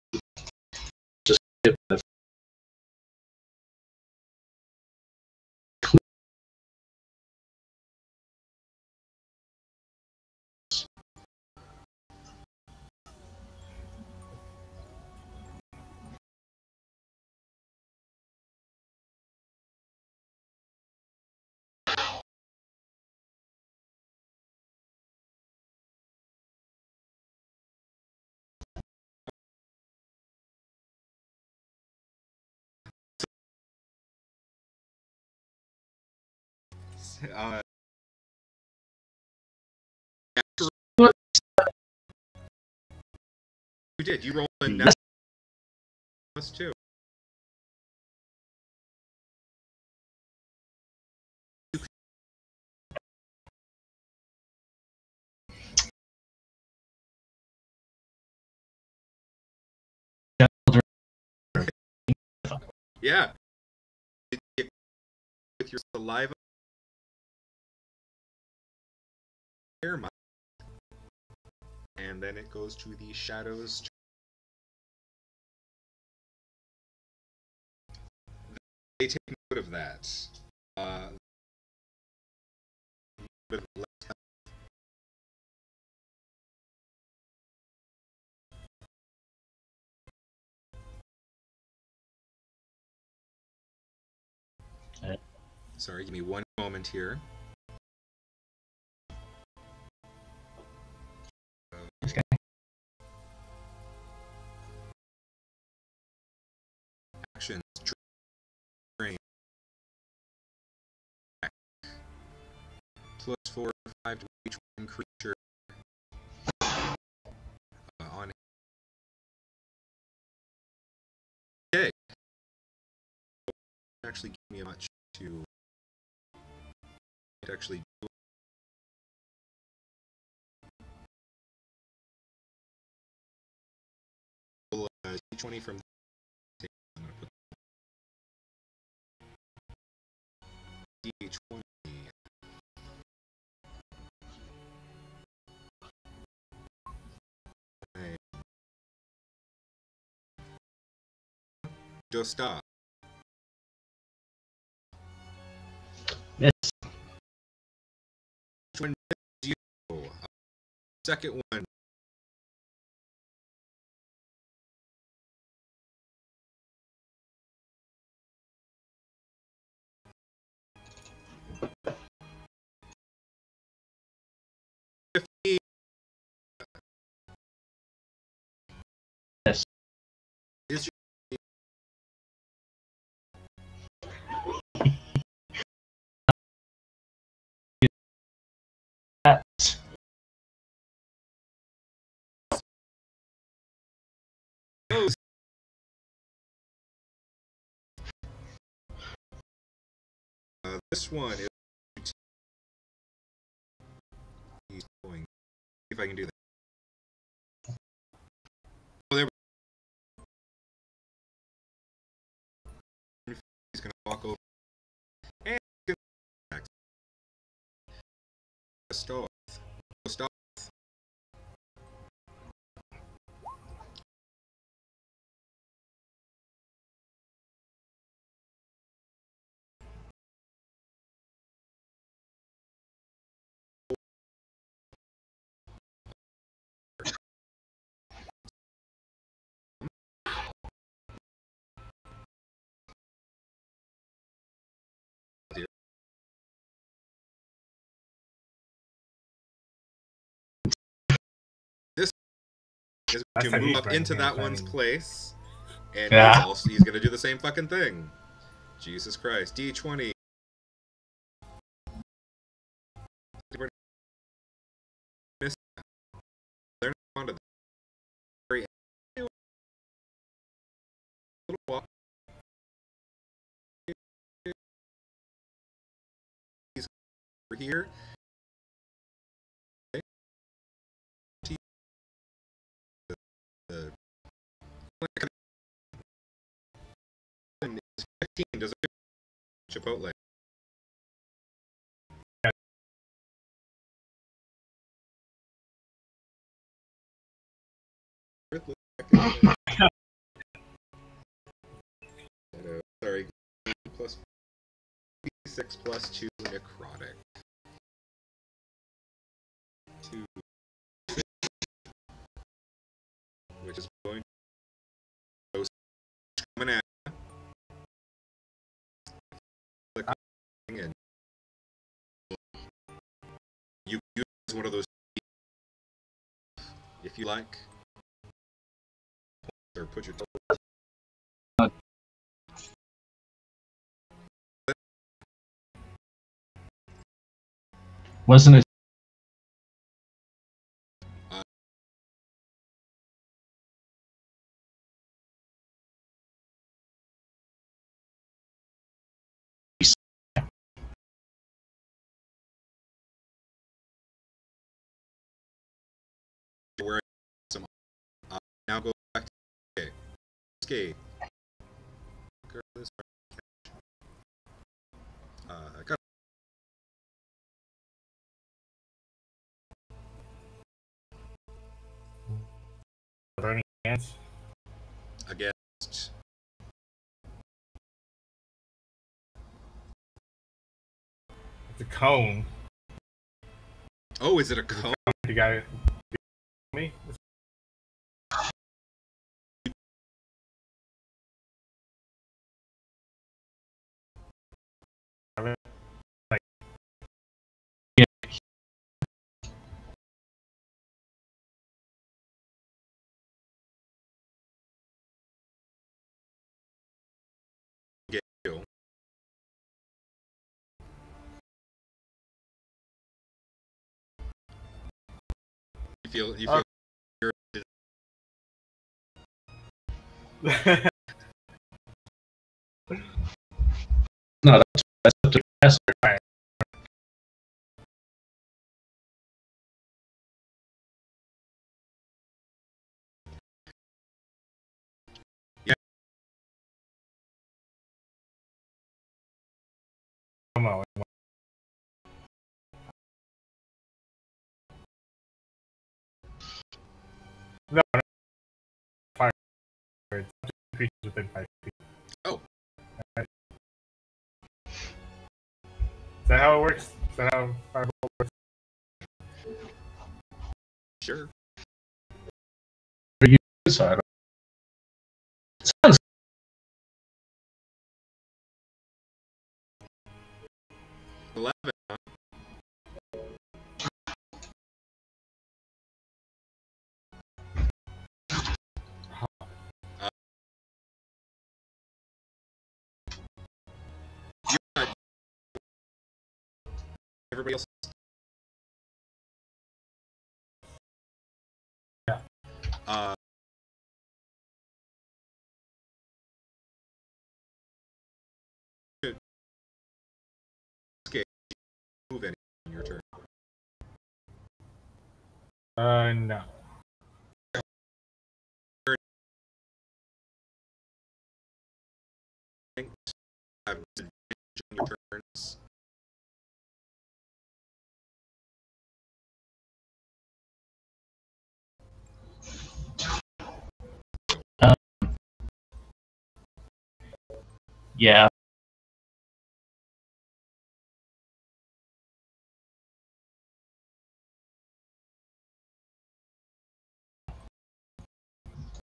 You did. You rolled a net plus two. Yeah. With your saliva. And then it goes to the shadows. They take note of that. Sorry, give me one moment here. Plus 4 or 5 to each one creature on it. Okay. Actually, give me a much to actually do. D20 from. D20. Dostar. Yes. Which one is you? Second one. Yes. Is this one is he's going. If I can do that. Oh, there we go. He's gonna walk over and he's gonna attack. Start. To move up into that one's place, and yeah. he's gonna do the same fucking thing. Jesus Christ, D20. They're not on to the very little walk. He's over here. Does it Chipotle? Yeah. Sorry, plus 6 plus 2 necrotic. 2, which is going to coming at. And you use one of those if you like, or put your wasn't it now go back to Chomuske. Are there any hands? Against. It's a cone. Oh, is it a cone? You got it. Me? You feel no, that's up to the right. Yeah. Come on. No, fire. It's up to 2 creatures within 5 feet. that how it works? Is that how fireball works? Sure. You decide. Sounds. Everybody else. Yeah. Okay. Move any on your turn. No. I've disadvantage on your turns. Yeah.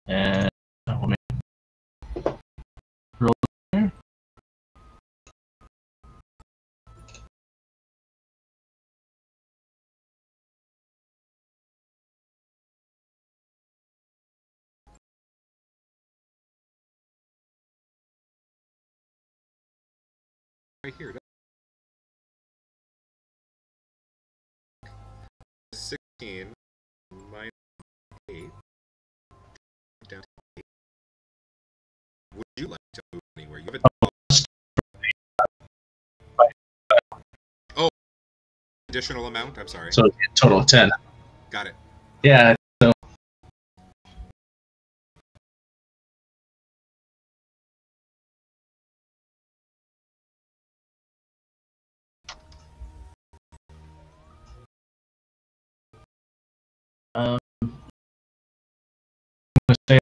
And let me roll here. Right here. 16 minus 8 down to 8. Would you like to move anywhere? You have a additional amount? I'm sorry. So a total of 10. Got it. Yeah. So. I'm gonna say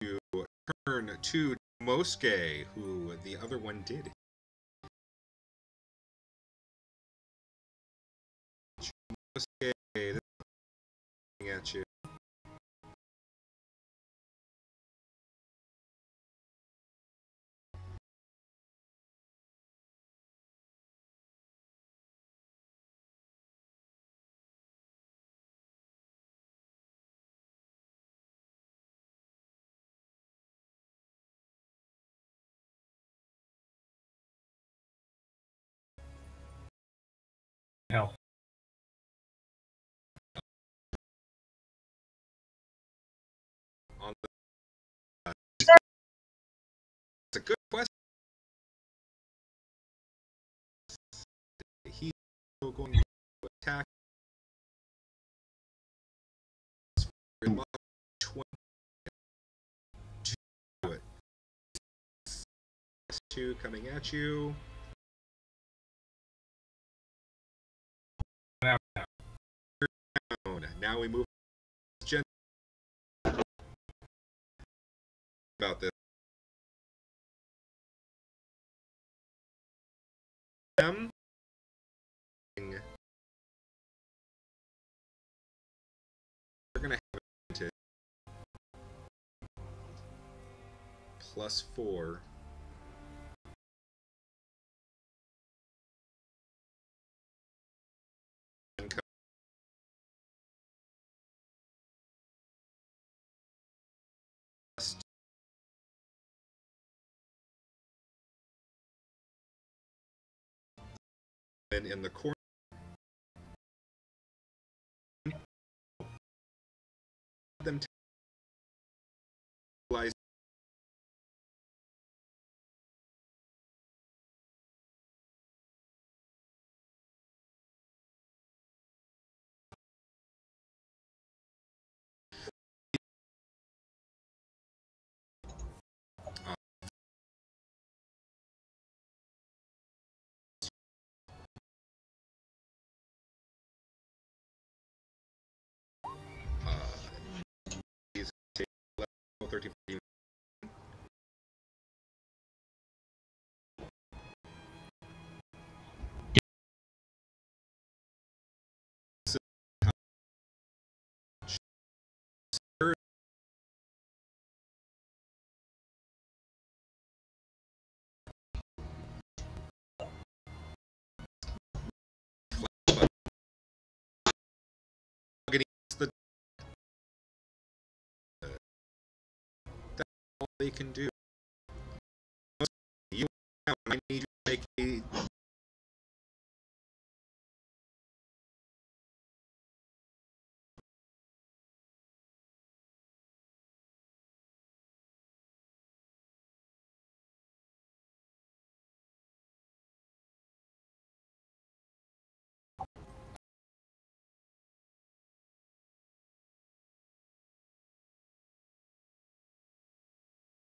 you turn to Chomuske, who the other one did. Okay, this is looking at you. Help. It's a good question. He's still going to attack 20 to it. 2 coming at you. Now we move about this. We're going to have advantage +4. And in the corner. Them to realize they can do. You need to take a...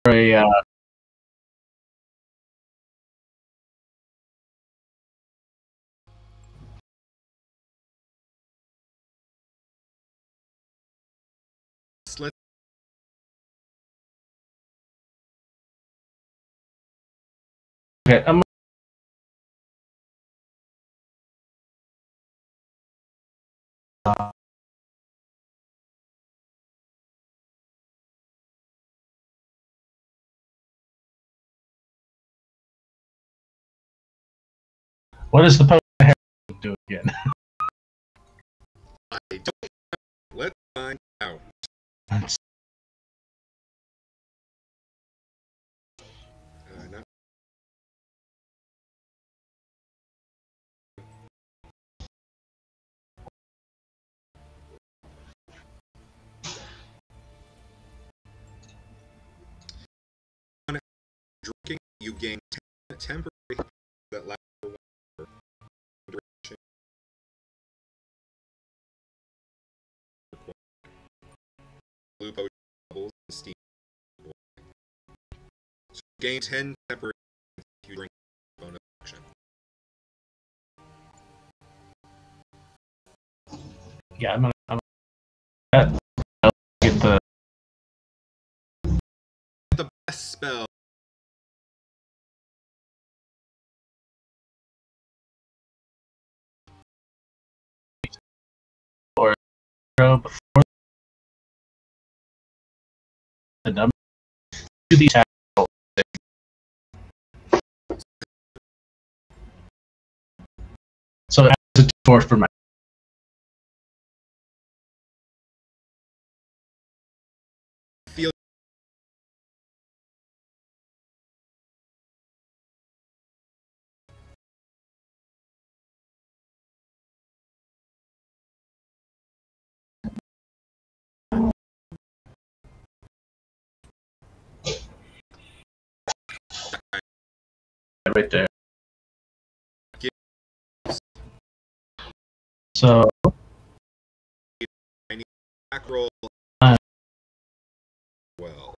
Okay, I'm what is the post I have to do again? I don't know. Let's find out. Drinking, you gain temporary that lasts. Blue potion bubbles and steam. So gain 10 temporary if you drink bonus action. Yeah, I'll get the best spell. Or before the number to the attack. So that's a 2 for my. Feel. Right there. So I need back roll. Well.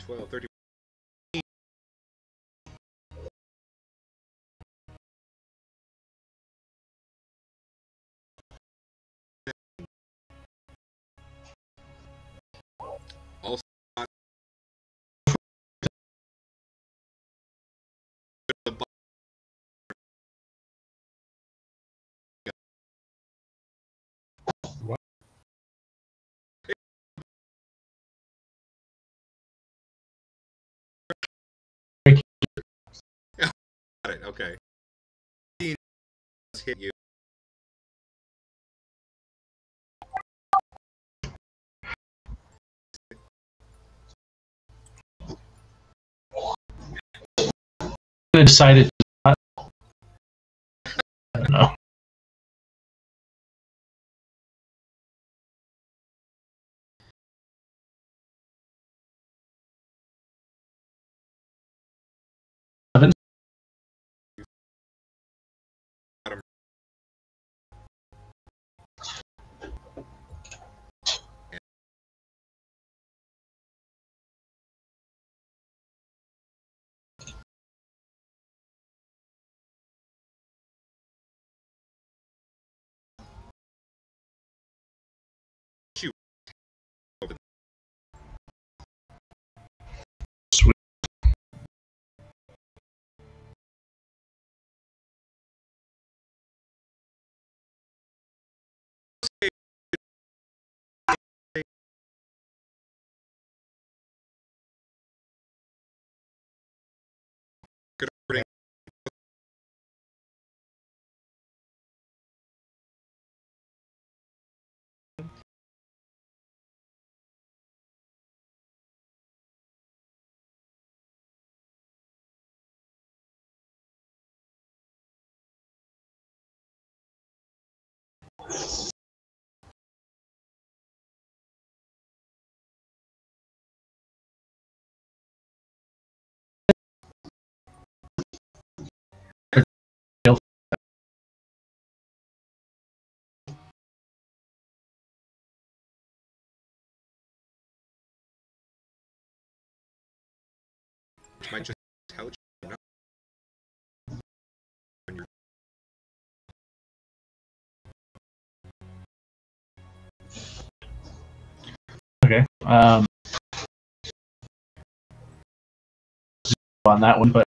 $12.30. Also, hit you. Decided to not. I don't know. Might just tell you not when you're okay. On that one, but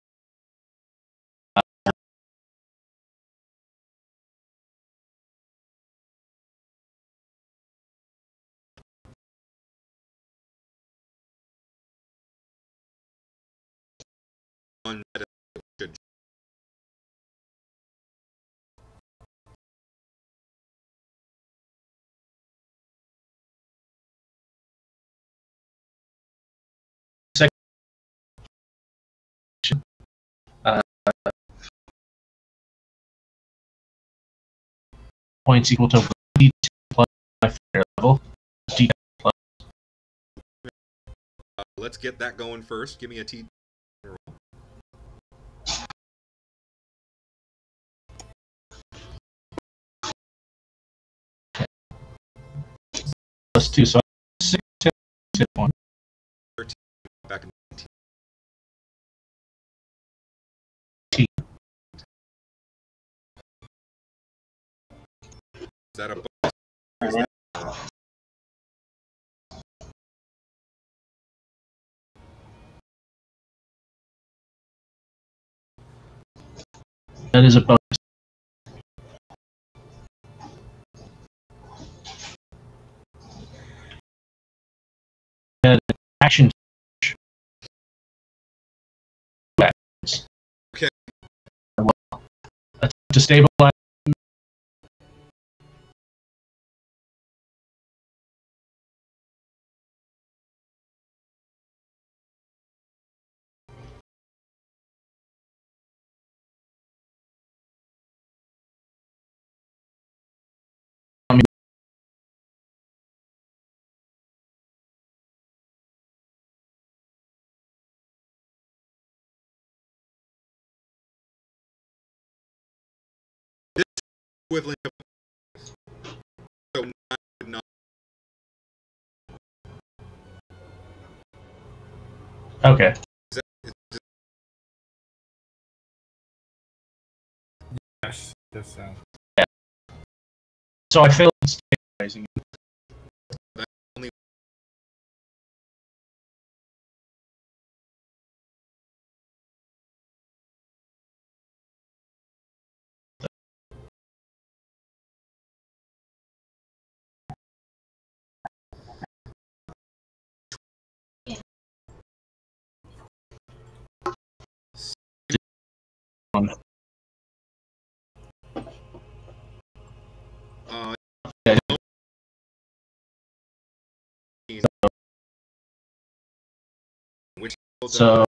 points equal to 1d2 plus my fair level. D2 plus. Let's get that going first. Give me a T. Plus 2, so 6, 10, 10, 1. 13, back in 19. Is that a bonus? Or is that... That is a bonus. Action. Okay. Well, to stabilize. Equivalent of so 9 would not. Okay. Yes, that sounds. Yeah. So I failed stabilizing it. So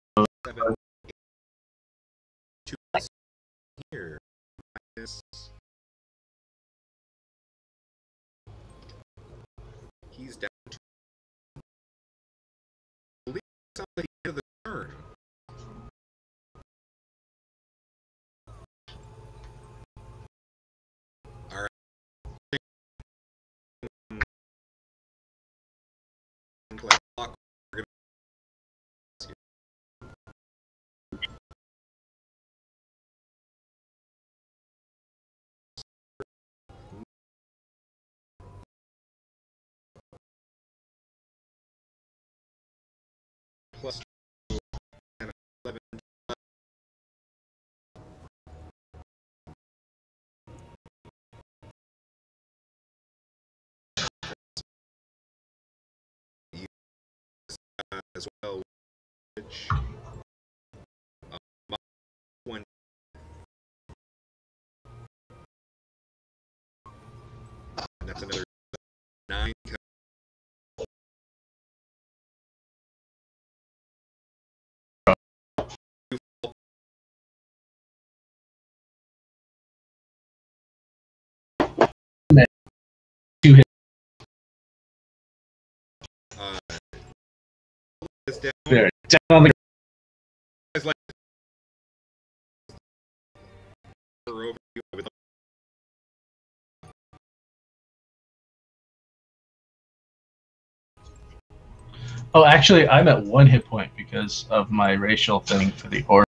here he's down to believe somebody to the turn. All right. Plus 11. As well, which one and that's another 9. Down. There, down on the ground. Over you with oh, actually, I'm at 1 hit point because of my racial thing for the order.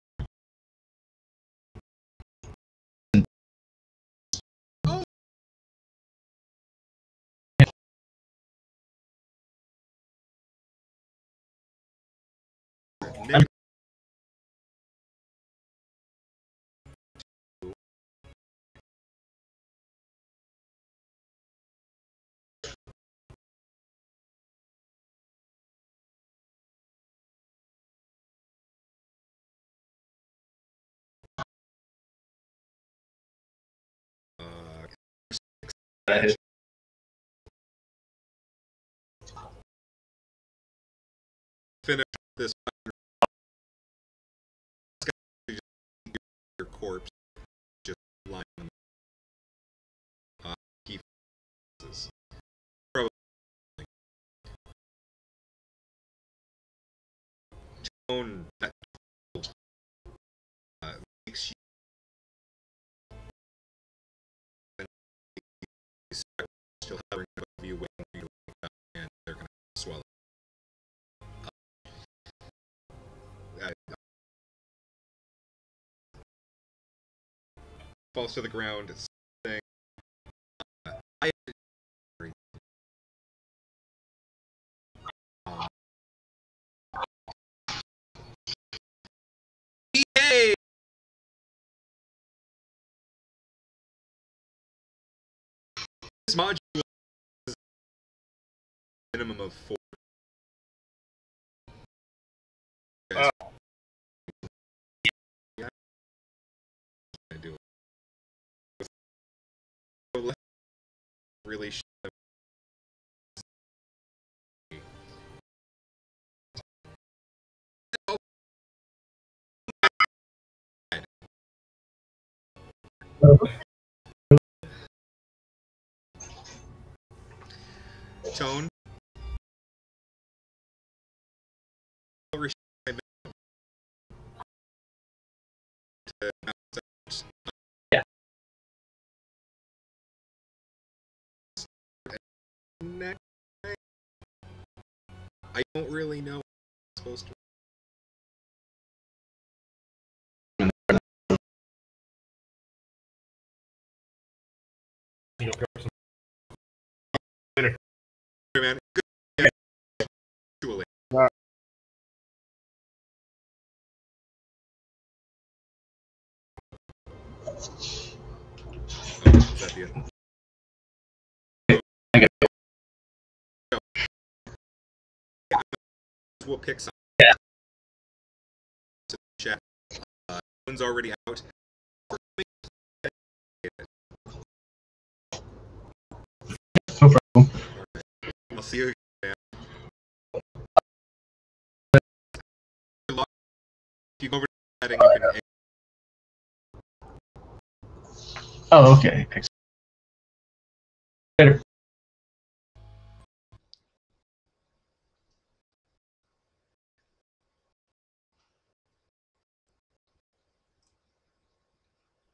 Finish this your corpse just line them keep this probably tone that makes you still have a view when you wake up and they're going to swallow. Falls to the ground. It's saying, I agree. Yay! This module is a minimum of 4. Really should have tone. I don't really know what I'm supposed to. Man, good. Actually. Is that the end? We'll pick some. Yeah. So check. One's already out. No problem. I'll see you again. you go over to that and you can... Oh, okay. Later.